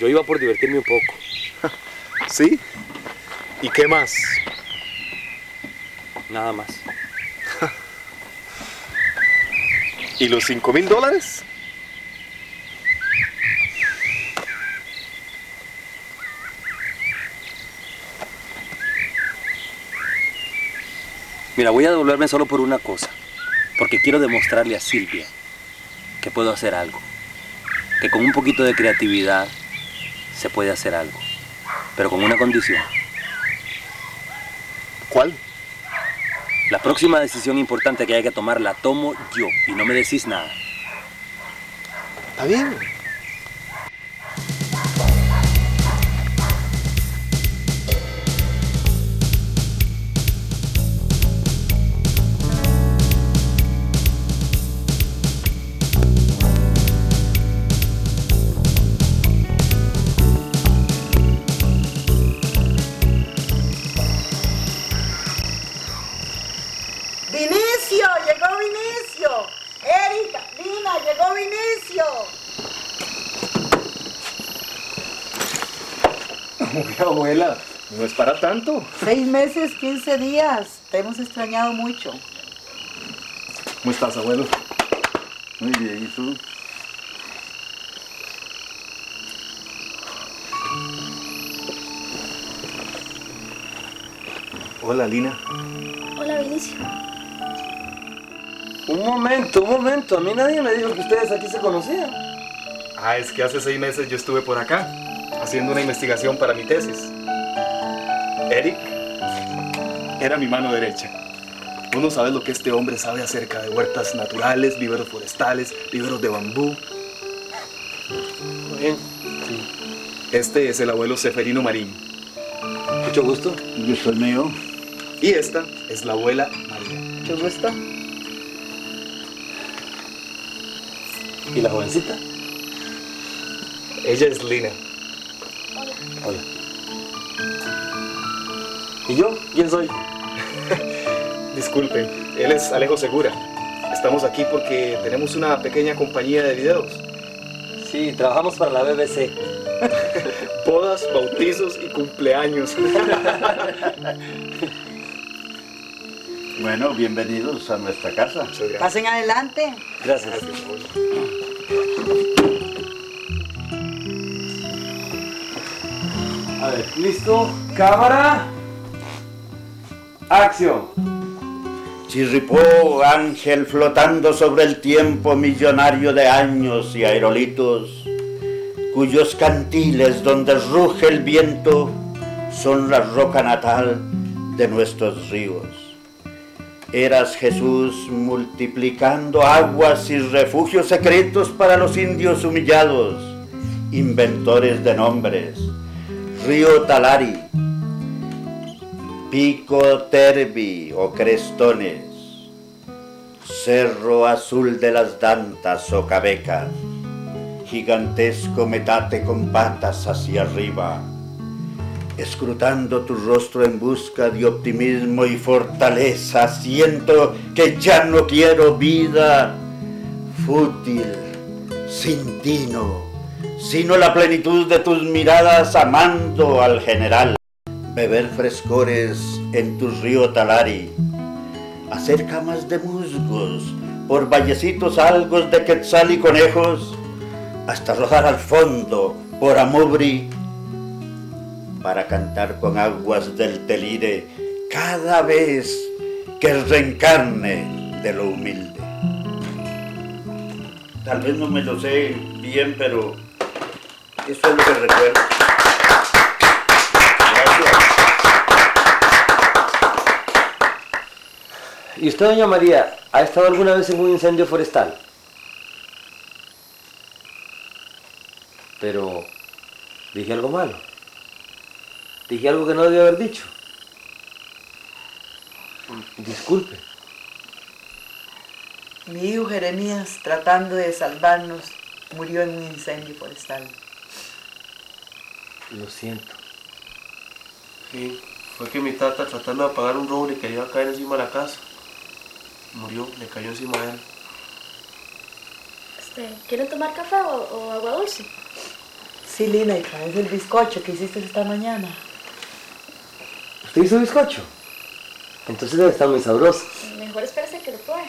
Yo iba por divertirme un poco. ¿Sí? ¿Y qué más? Nada más. ¿Y los cinco mil dólares? Mira, voy a devolverme solo por una cosa. Porque quiero demostrarle a Silvia que puedo hacer algo. Que con un poquito de creatividad se puede hacer algo, pero con una condición. ¿Cuál? La próxima decisión importante que haya que tomar la tomo yo y no me decís nada. Está bien. Abuela, no es para tanto. Seis meses, quince días. Te hemos extrañado mucho. ¿Cómo estás, abuelo? Muy bien, ¿y tú? Hola, Lina. Hola, Vinicio. Un momento, un momento. A mí nadie me dijo que ustedes aquí se conocían. Ah, es que hace seis meses yo estuve por acá. Haciendo una investigación para mi tesis. Eric era mi mano derecha. Vos no sabes lo que este hombre sabe acerca de huertas naturales, viveros forestales, viveros de bambú. Muy bien. Sí. Este es el abuelo Ceferino Marín. Mucho gusto. Yo soy mío. Y esta es la abuela María. Mucho gusto. ¿Y la jovencita? Ella es Lina. Hola. ¿Y yo? ¿Quién soy? Disculpen, él es Alejo Segura. Estamos aquí porque tenemos una pequeña compañía de videos. Sí, trabajamos para la B B C. Bodas, bautizos y cumpleaños. Bueno, bienvenidos a nuestra casa. Muchas gracias. Pasen adelante. Gracias. Gracias. A ver, listo, cámara, acción. Chirripó, ángel flotando sobre el tiempo millonario de años y aerolitos, cuyos cantiles donde ruge el viento son la roca natal de nuestros ríos. Eras Jesús multiplicando aguas y refugios secretos para los indios humillados, inventores de nombres. Río Talari, Pico Terbi o Crestones, Cerro Azul de las Dantas o Cabecas, gigantesco metate con patas hacia arriba, escrutando tu rostro en busca de optimismo y fortaleza, siento que ya no quiero vida fútil, sin tino, sino la plenitud de tus miradas amando al general. Beber frescores en tu río Talari, hacer camas de musgos por vallecitos algos de quetzal y conejos, hasta rodar al fondo por Amubri, para cantar con aguas del Telire cada vez que reencarne de lo humilde. Tal vez no me lo sé bien, pero eso es lo que recuerdo. ¿Y usted, doña María, ha estado alguna vez en un incendio forestal? Pero dije algo malo. Dije algo que no debía haber dicho. Disculpe. Mi hijo Jeremías, tratando de salvarnos, murió en un incendio forestal. Lo siento. Sí, fue que mi tata, tratando de apagar un roble que iba a caer encima de la casa, murió, le cayó encima de él. Este, ¿quieren tomar café o, o agua dulce? Sí, Lina, y traes el bizcocho que hiciste esta mañana. ¿Usted hizo bizcocho? Entonces debe estar muy sabroso. Mejor espérese que lo pruebe.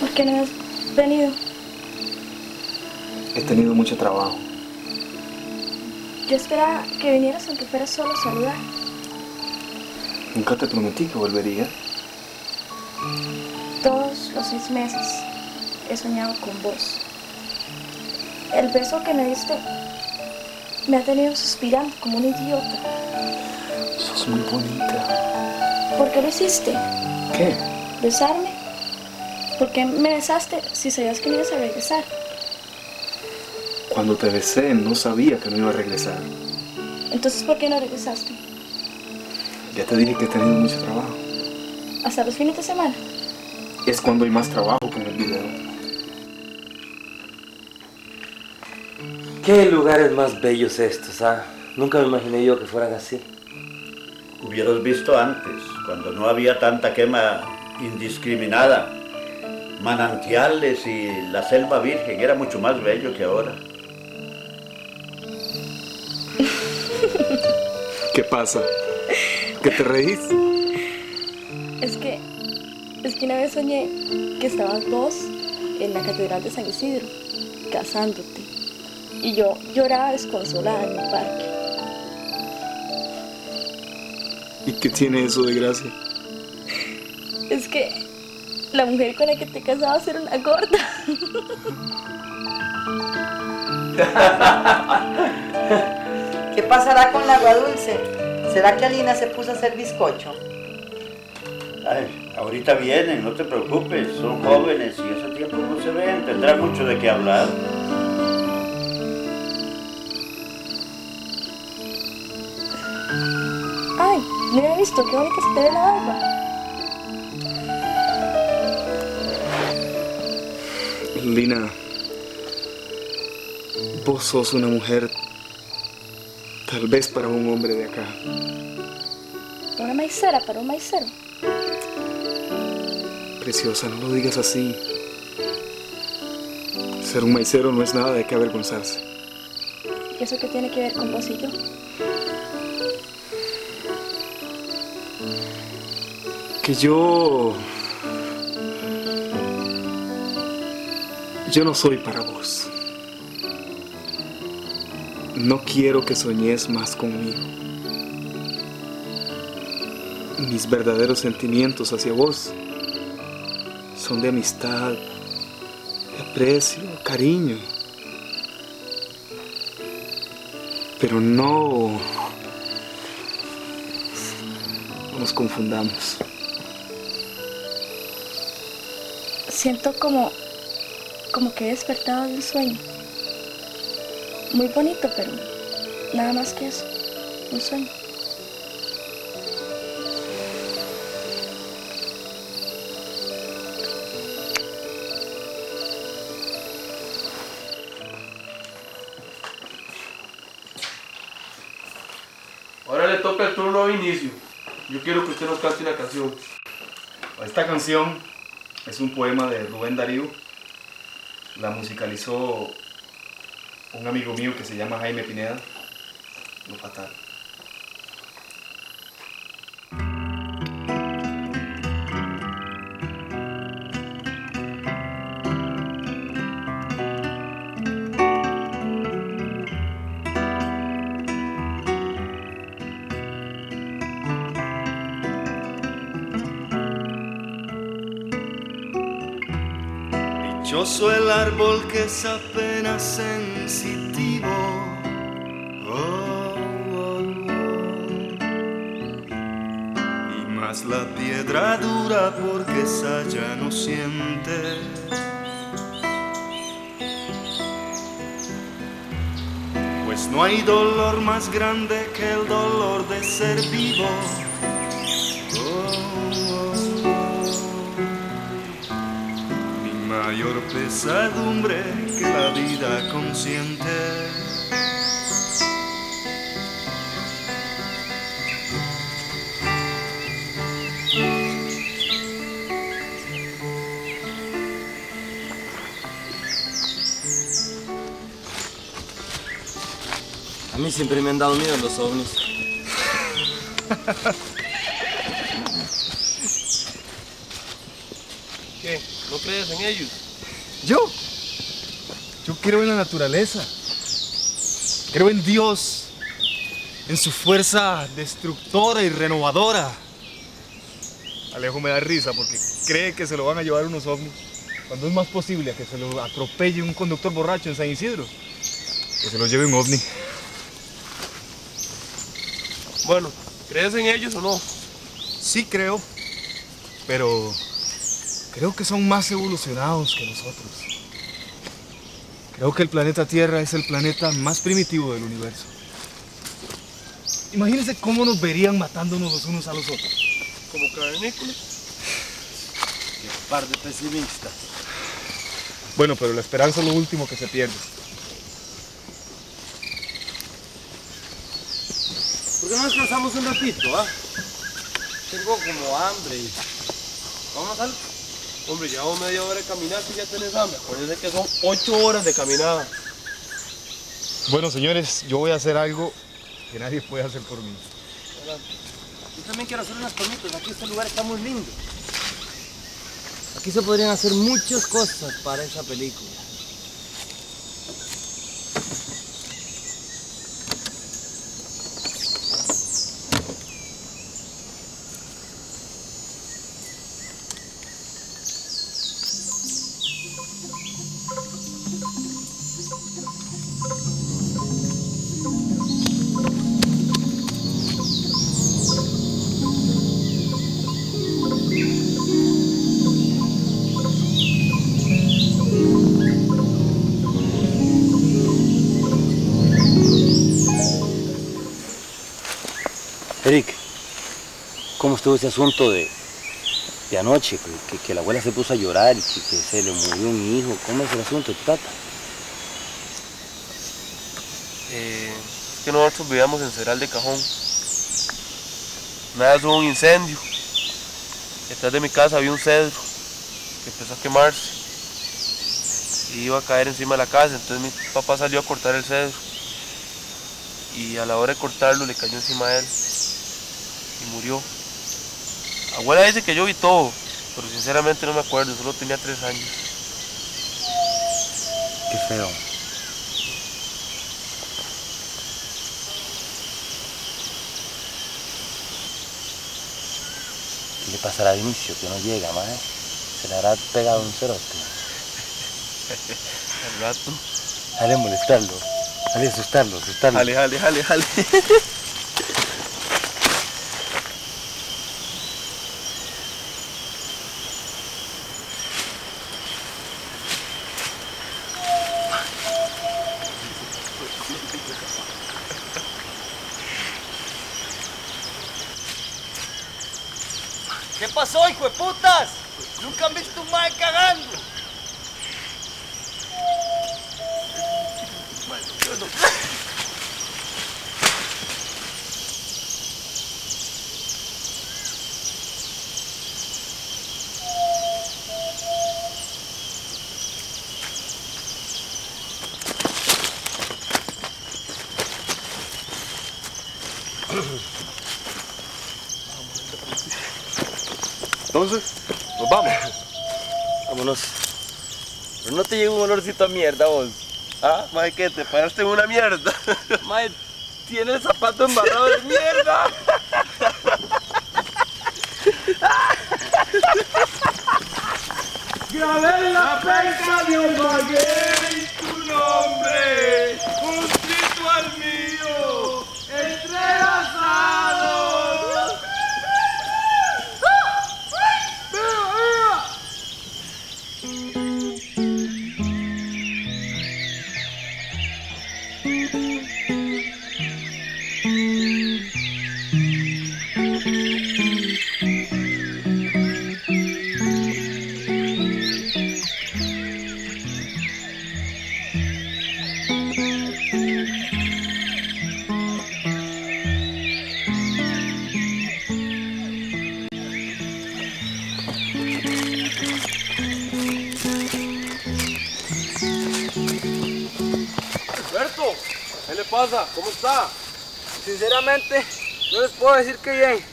¿Por qué no has venido? He tenido mucho trabajo. Yo esperaba que vinieras aunque fueras solo a saludar. Nunca te prometí que volvería. Todos los seis meses he soñado con vos. El beso que me diste me ha tenido suspirando como un idiota. Sos muy bonita. ¿Por qué lo hiciste? ¿Qué? ¿Besarme? ¿Por qué me besaste si sabías que no ibas a regresar? Cuando te besé no sabía que no iba a regresar. Entonces, ¿por qué no regresaste? Ya te dije que he tenido mucho trabajo. ¿Hasta los fines de semana? Es cuando hay más trabajo que en el video. ¿Qué lugares más bellos estos, ah? Nunca me imaginé yo que fueran así. Hubieras visto antes, cuando no había tanta quema indiscriminada. Manantiales y la selva virgen, era mucho más bello que ahora. ¿Qué pasa? ¿Qué te reís? Es que, es que una vez soñé que estabas vos en la catedral de San Isidro, casándote. Y yo lloraba desconsolada en el parque. ¿Y qué tiene eso de gracia? Es que la mujer con la que te casabas era una gorda. ¿Qué pasará con el agua dulce? ¿Será que Alina se puso a hacer bizcocho? Ay, ahorita vienen, no te preocupes. Son jóvenes y ese tiempo no se ven. Tendrá mucho de qué hablar. Mira esto, qué bonita se te ve la barba. Lina, vos sos una mujer, tal vez para un hombre de acá. Una maicera para un maicero. Preciosa, no lo digas así. Ser un maicero no es nada de qué avergonzarse. ¿Y eso qué tiene que ver con vos y yo? Que yo... Yo no soy para vos. No quiero que soñes más conmigo. Mis verdaderos sentimientos hacia vos son de amistad, de aprecio, cariño. Pero no... no nos confundamos. Siento como... como que he despertado de un sueño. Muy bonito, pero nada más que eso. Un sueño. Ahora le toca el turno a Vinicio. Yo quiero que usted nos cante una canción. Esta canción es un poema de Rubén Darío. La musicalizó un amigo mío que se llama Jaime Pineda. Lo fatal. Dichoso el árbol que es apenas sensitivo, oh, oh, oh. Y más la piedra dura porque esa ya no siente. Pues no hay dolor más grande que el dolor de ser vivo. Mayor pesadumbre que la vida consciente. A mí siempre me han dado miedo los ovnis. ¿Qué? ¿No crees en ellos? Yo, yo creo en la naturaleza, creo en Dios, en su fuerza destructora y renovadora. Alejo me da risa porque cree que se lo van a llevar unos ovnis, cuando es más posible que se lo atropelle un conductor borracho en San Isidro, que se lo lleve un ovni. Bueno, ¿crees en ellos o no? Sí creo, pero... creo que son más evolucionados que nosotros. Creo que el planeta Tierra es el planeta más primitivo del universo. Imagínense cómo nos verían matándonos los unos a los otros. ¿Como cavernícolas? Qué par de pesimistas. Bueno, pero la esperanza es lo último que se pierde. ¿Por qué no descansamos un ratito, ah? Tengo como hambre y... ¿Vamos a salir? Hombre, llevamos media hora de caminar y ya tenés hambre. Acuérdense que son ocho horas de caminada. Bueno, señores, yo voy a hacer algo que nadie puede hacer por mí. Adelante. Yo también quiero hacer unas comitas. Aquí este lugar está muy lindo. Aquí se podrían hacer muchas cosas para esa película. Eric, ¿cómo estuvo ese asunto de, de anoche? Que, que la abuela se puso a llorar y que, que se le murió un hijo. ¿Cómo es el asunto de tu tata? Eh, es que nosotros vivíamos en Ceral de Cajón. Una vez hubo un incendio. Detrás de mi casa había un cedro que empezó a quemarse. y iba a caer encima de la casa, entonces mi papá salió a cortar el cedro y a la hora de cortarlo le cayó encima de él y murió. Abuela dice que yo vi todo, pero sinceramente no me acuerdo, solo tenía tres años. Qué feo. ¿Qué le pasará a Vinicio que no llega, madre? ¿Se le habrá pegado un cerote? Al rato. Dale a molestarlo, dale a asustarlo, asustarlo. Dale, dale, dale, dale. ¡Soy hijo de putas! ¡Nunca han visto un mae cagando! Entonces, nos vamos. Vámonos. Pero no te llegó un olorcito a mierda vos. ¿Ah? Mae, ¿qué? ¿Te paraste en una mierda? Mae, tiene el zapato embarrado de mierda. Grabé en la penca de un baguette tu nombre, justito al mío, entrelazado. ¿Cómo está? Sinceramente, no les puedo decir que bien.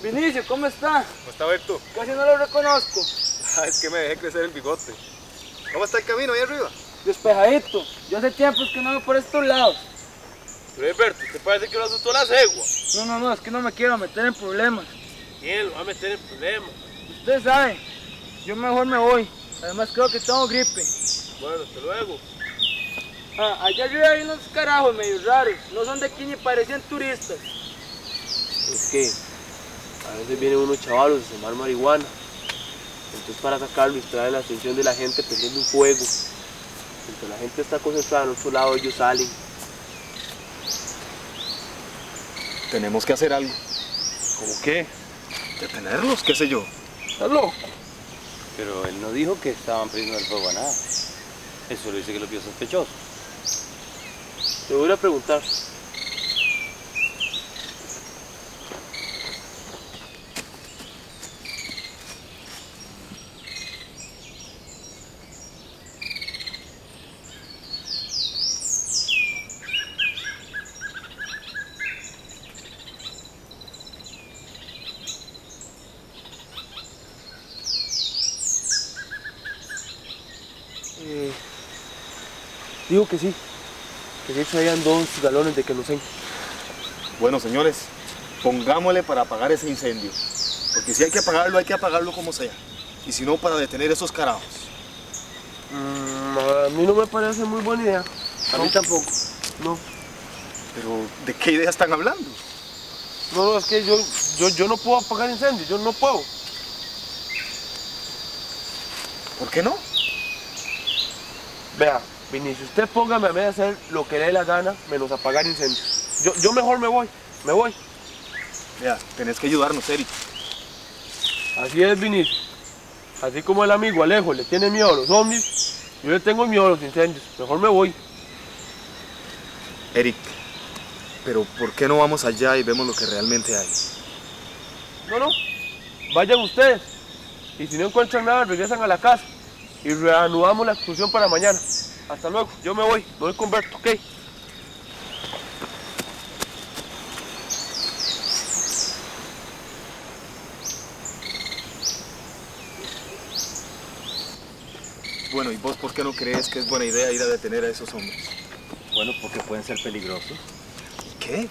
Vinicio, ¿cómo está? ¿Cómo está Berto? Casi no lo reconozco. Ah, es que me dejé crecer el bigote. ¿Cómo está el camino ahí arriba? Despejadito. Yo hace tiempos que no veo por estos lados. Pero Berto, ¿te parece que lo asustó la cegua? No, no, no, es que no me quiero meter en problemas. ¿Quién lo va a meter en problemas? Ustedes saben, yo mejor me voy. Además creo que tengo gripe. Bueno, hasta luego. Ah, allá arriba hay unos carajos medio raros, no son de aquí ni parecían turistas. Es que a veces vienen unos chavalos a sumar marihuana, entonces para sacarlo y traer la atención de la gente prendiendo un fuego. Mientras la gente está concentrada en otro lado, ellos salen. Tenemos que hacer algo. ¿Cómo qué? Detenerlos, qué sé yo. ¿Estás loco? Pero él no dijo que estaban prendiendo el fuego a nada. Eso lo dice que lo vio sospechoso. Te voy a preguntar. Eh, digo que sí. Que de hecho hayan dos galones de querosén. Bueno, señores, pongámosle para apagar ese incendio. Porque si hay que apagarlo, hay que apagarlo como sea. Y si no, para detener esos carajos. Mm, a mí no me parece muy buena idea. A no. mí tampoco. No. Pero, ¿de qué idea están hablando? No, no, es que yo, yo, yo no puedo apagar incendios. Yo no puedo. ¿Por qué no? Vea. Vinicio, usted póngame a mí a hacer lo que le dé la gana, menos apagar incendios. Yo, yo mejor me voy, me voy. Mira, tenés que ayudarnos, Eric. Así es, Vinicio. Así como el amigo Alejo le tiene miedo a los zombies, yo le tengo miedo a los incendios. Mejor me voy. Eric, pero ¿por qué no vamos allá y vemos lo que realmente hay? No, no. Vayan ustedes. Y si no encuentran nada, regresan a la casa. y reanudamos la excursión para mañana. Hasta luego, yo me voy, me voy con Berto, ¿ok? Bueno, ¿y vos por qué no crees que es buena idea ir a detener a esos hombres? Bueno, porque pueden ser peligrosos. ¿Y qué?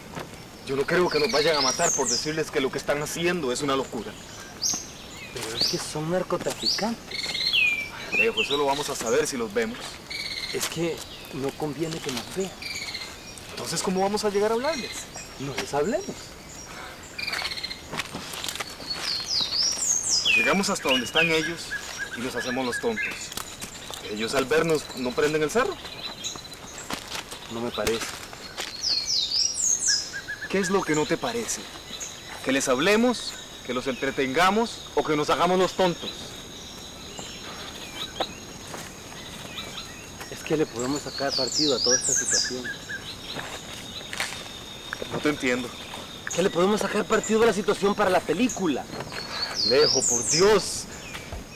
Yo no creo que nos vayan a matar por decirles que lo que están haciendo es una locura. Pero es que son narcotraficantes. Alejo, eso lo vamos a saber si los vemos. Es que no conviene que nos vean. Entonces, ¿cómo vamos a llegar a hablarles? No les hablemos. Pues llegamos hasta donde están ellos y nos hacemos los tontos. Ellos al vernos no prenden el cerro. No me parece. ¿Qué es lo que no te parece? ¿Que les hablemos, que los entretengamos o que nos hagamos los tontos? Es que le podemos sacar partido a toda esta situación. No te entiendo. Que le podemos sacar partido a la situación para la película. Alejo, por Dios.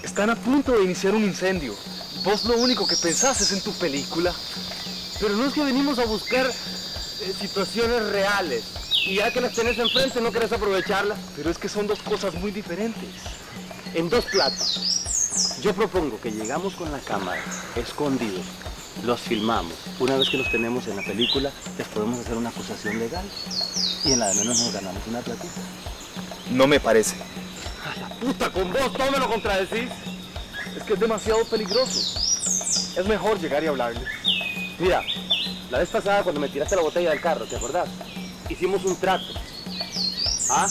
Están a punto de iniciar un incendio. Vos lo único que pensás es en tu película. Pero no es que venimos a buscar eh, situaciones reales. Y ya que las tenés enfrente, no querés aprovecharlas. Pero es que son dos cosas muy diferentes. En dos platos. Yo propongo que llegamos con la cámara, escondidos. Los filmamos. Una vez que los tenemos en la película, les podemos hacer una acusación legal. Y en la de menos nos ganamos una platita. No me parece. ¡A la puta! Con vos todo me lo contradecís. Es que es demasiado peligroso. Es mejor llegar y hablarles. Mira, la vez pasada cuando me tiraste la botella del carro, ¿te acordás? Hicimos un trato. ¿Ah?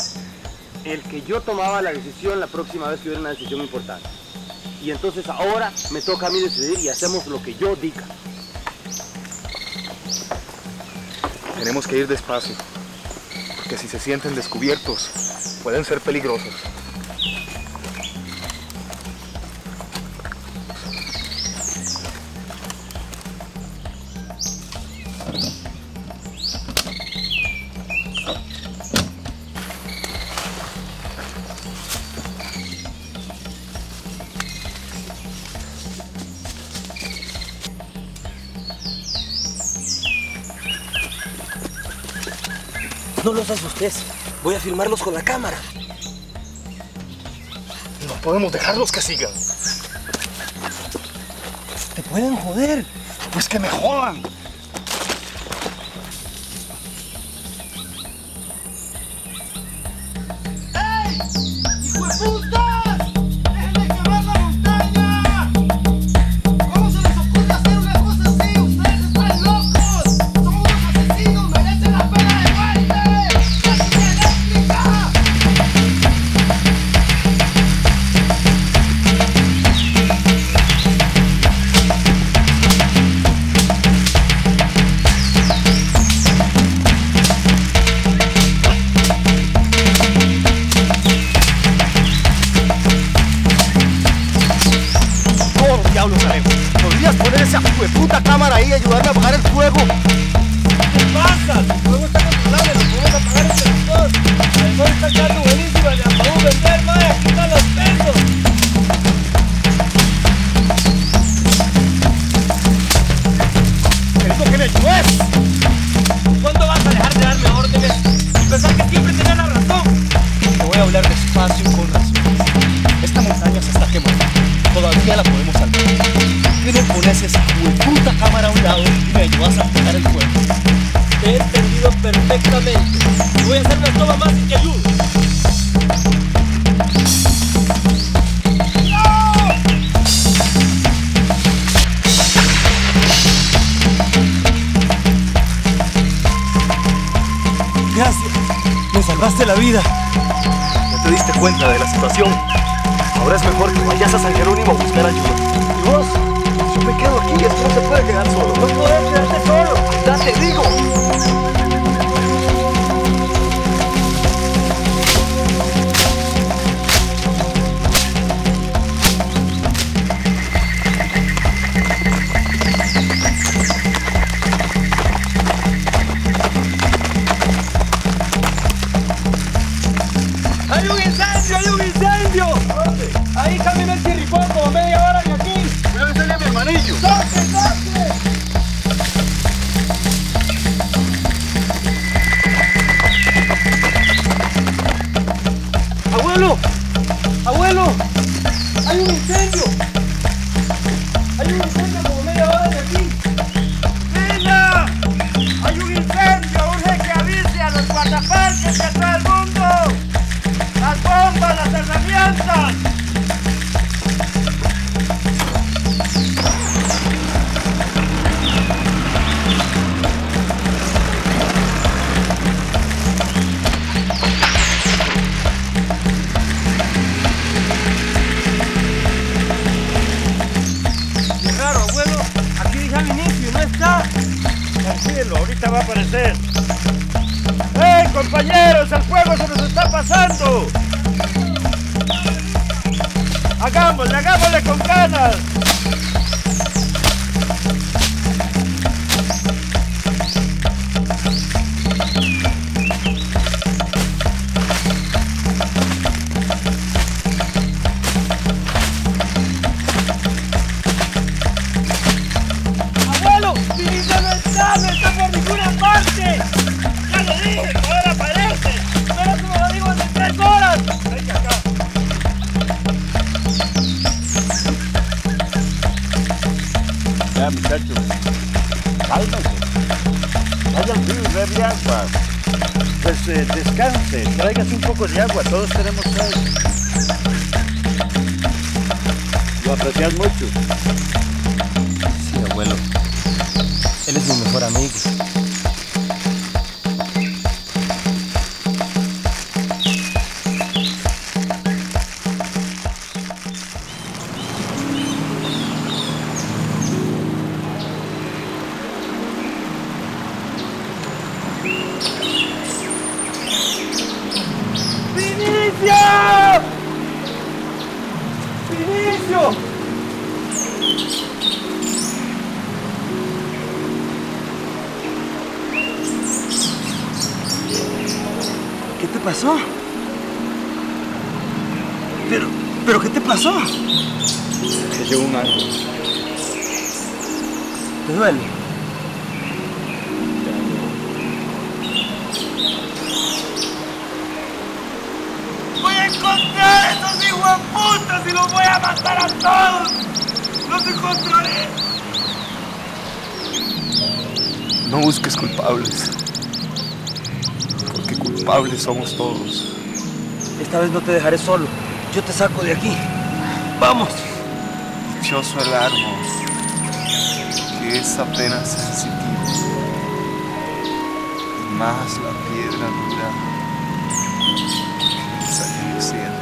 El que yo tomaba la decisión la próxima vez que hubiera una decisión importante. Y entonces ahora me toca a mí decidir y hacemos lo que yo diga. Tenemos que ir despacio. Porque si se sienten descubiertos, pueden ser peligrosos. No los asustes. Voy a filmarlos con la cámara. No podemos dejarlos que sigan. Te pueden joder. Pues que me jodan. ¡Ey! ¡Hijo de puta! ¡Hay un incendio! ¡Ahí camina el Chirripó como media hora de aquí! ¡Abuelo! ¡Abuelo! ¡Hay un incendio! ¡Hay un incendio como media hora de aquí! ¡Lina! ¡Hay un incendio! ¡Urge que avise a los guardaparques de todo el mundo! ¡Las bombas, las herramientas! Ahorita va a aparecer. ¡Hey, compañeros! ¡El fuego se nos está pasando! ¡Hagámosle, hagámosle con ganas! Muchachos, cálmense, vayan vivos, bebe agua, pues eh, descanse, tráigase un poco de agua, todos tenemos sed. Lo aprecias mucho. Sí, abuelo, él es mi mejor amigo. Somos todos. Esta vez no te dejaré solo. Yo te saco de aquí. ¡Vamos! Dichoso el árbol, que es apenas sensitivo. Y más la piedra dura, que es anunciante.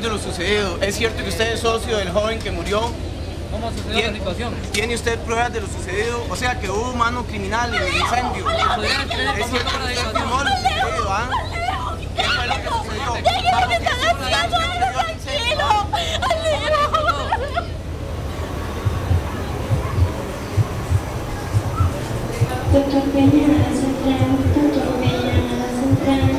De lo sucedido, o sea que hubo mano criminal en el incendio. ¿Es cierto que usted firmó lo sucedido, ah? ¿Qué fue lo que sucedió? ¡Déjeme que están haciendo algo tranquilo! ¡Alejo! Te atropellan a la central, te atropellan a la central.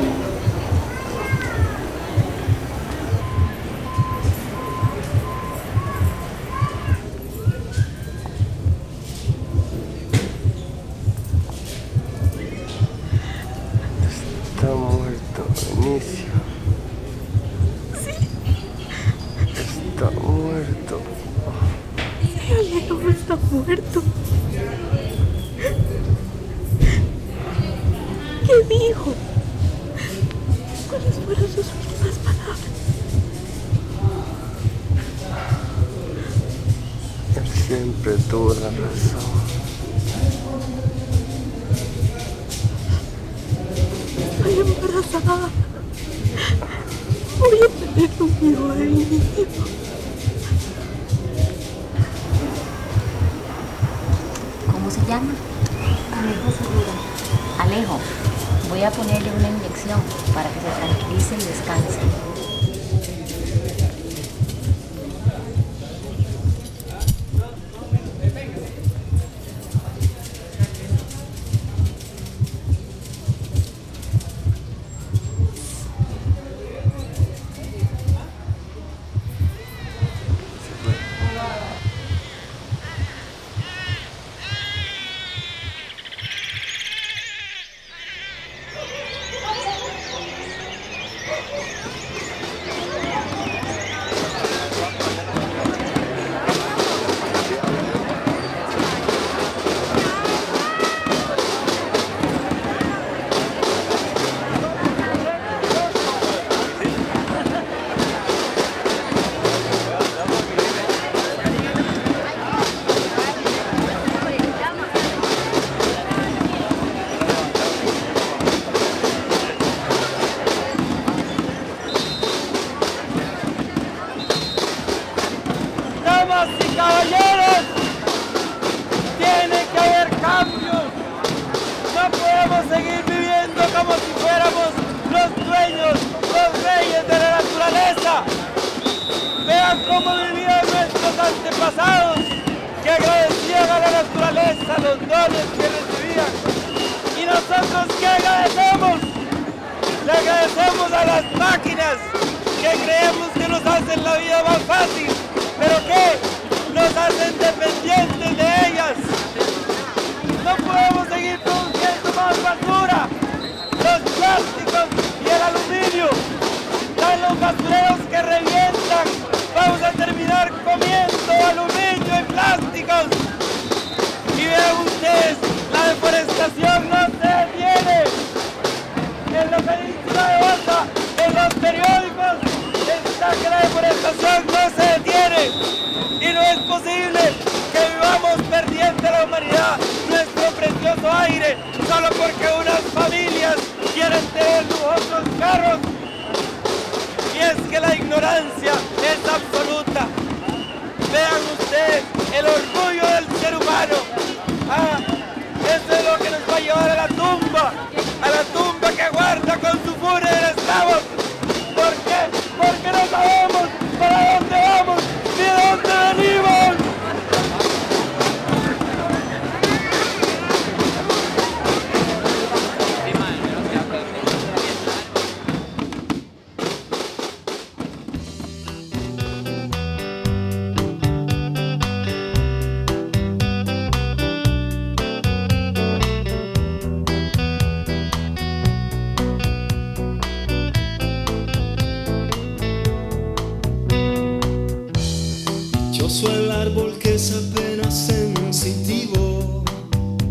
Yo soy el árbol que es apenas sensitivo,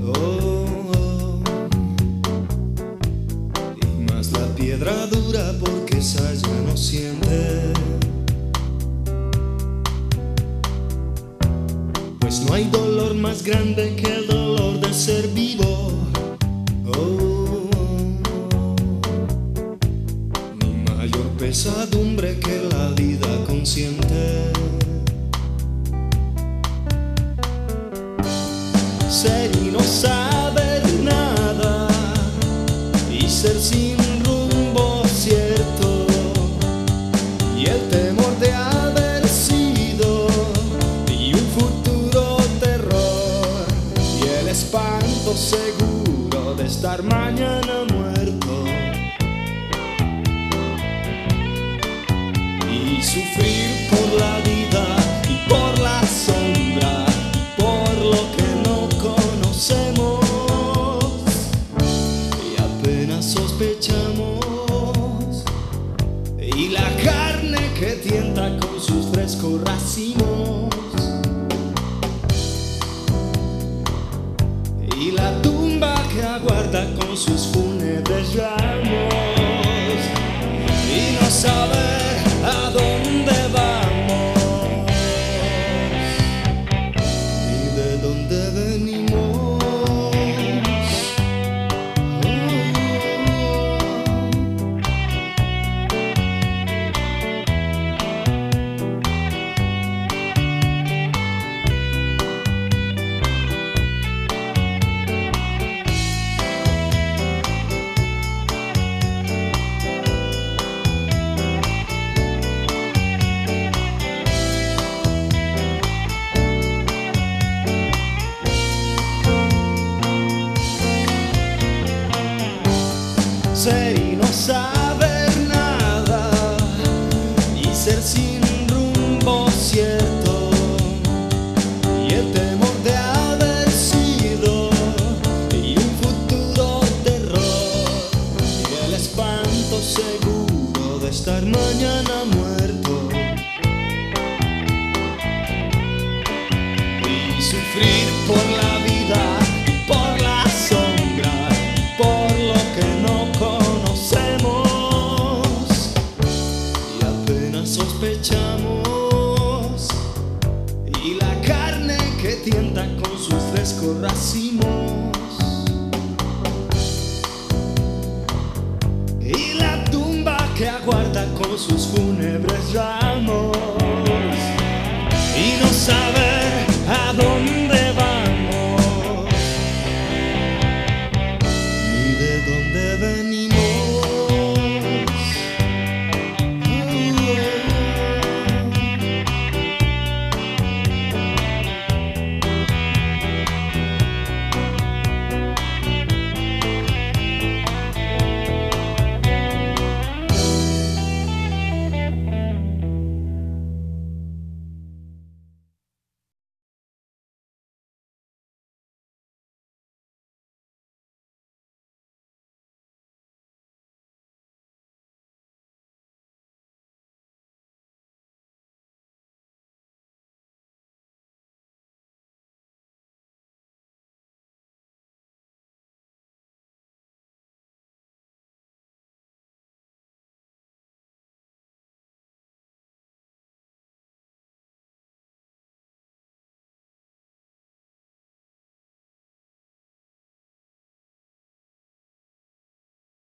oh, oh. Y más la piedra dura porque esa ya no siente. Pues no hay dolor más grande que el dolor de ser vivo, oh, oh. Ni mayor pesadumbre que la vida consciente. Ser y no saber nada, y ser sin rumbo cierto, y el temor de haber sido, y un futuro terror, y el espanto seguro de estar mañana muerto, y sufrir por la vida y por la sombra, y por lo que y apenas sospechamos, y la carne que tienta con sus frescos racimos, y la tumba que aguarda con sus fúnebres ramos, y no saber a dónde vamos y de dónde venimos. Ser y no saber nada, y ser sin rumbo cierto, y el temor de haber sido, y un futuro terror, y el espanto seguro de estar mañana muerto, y sufrir por la vida y por la sombra, y por lo que sospechamos, y la carne que tienta con sus frescos racimos, y la tumba que aguarda con sus fúnebres ramas.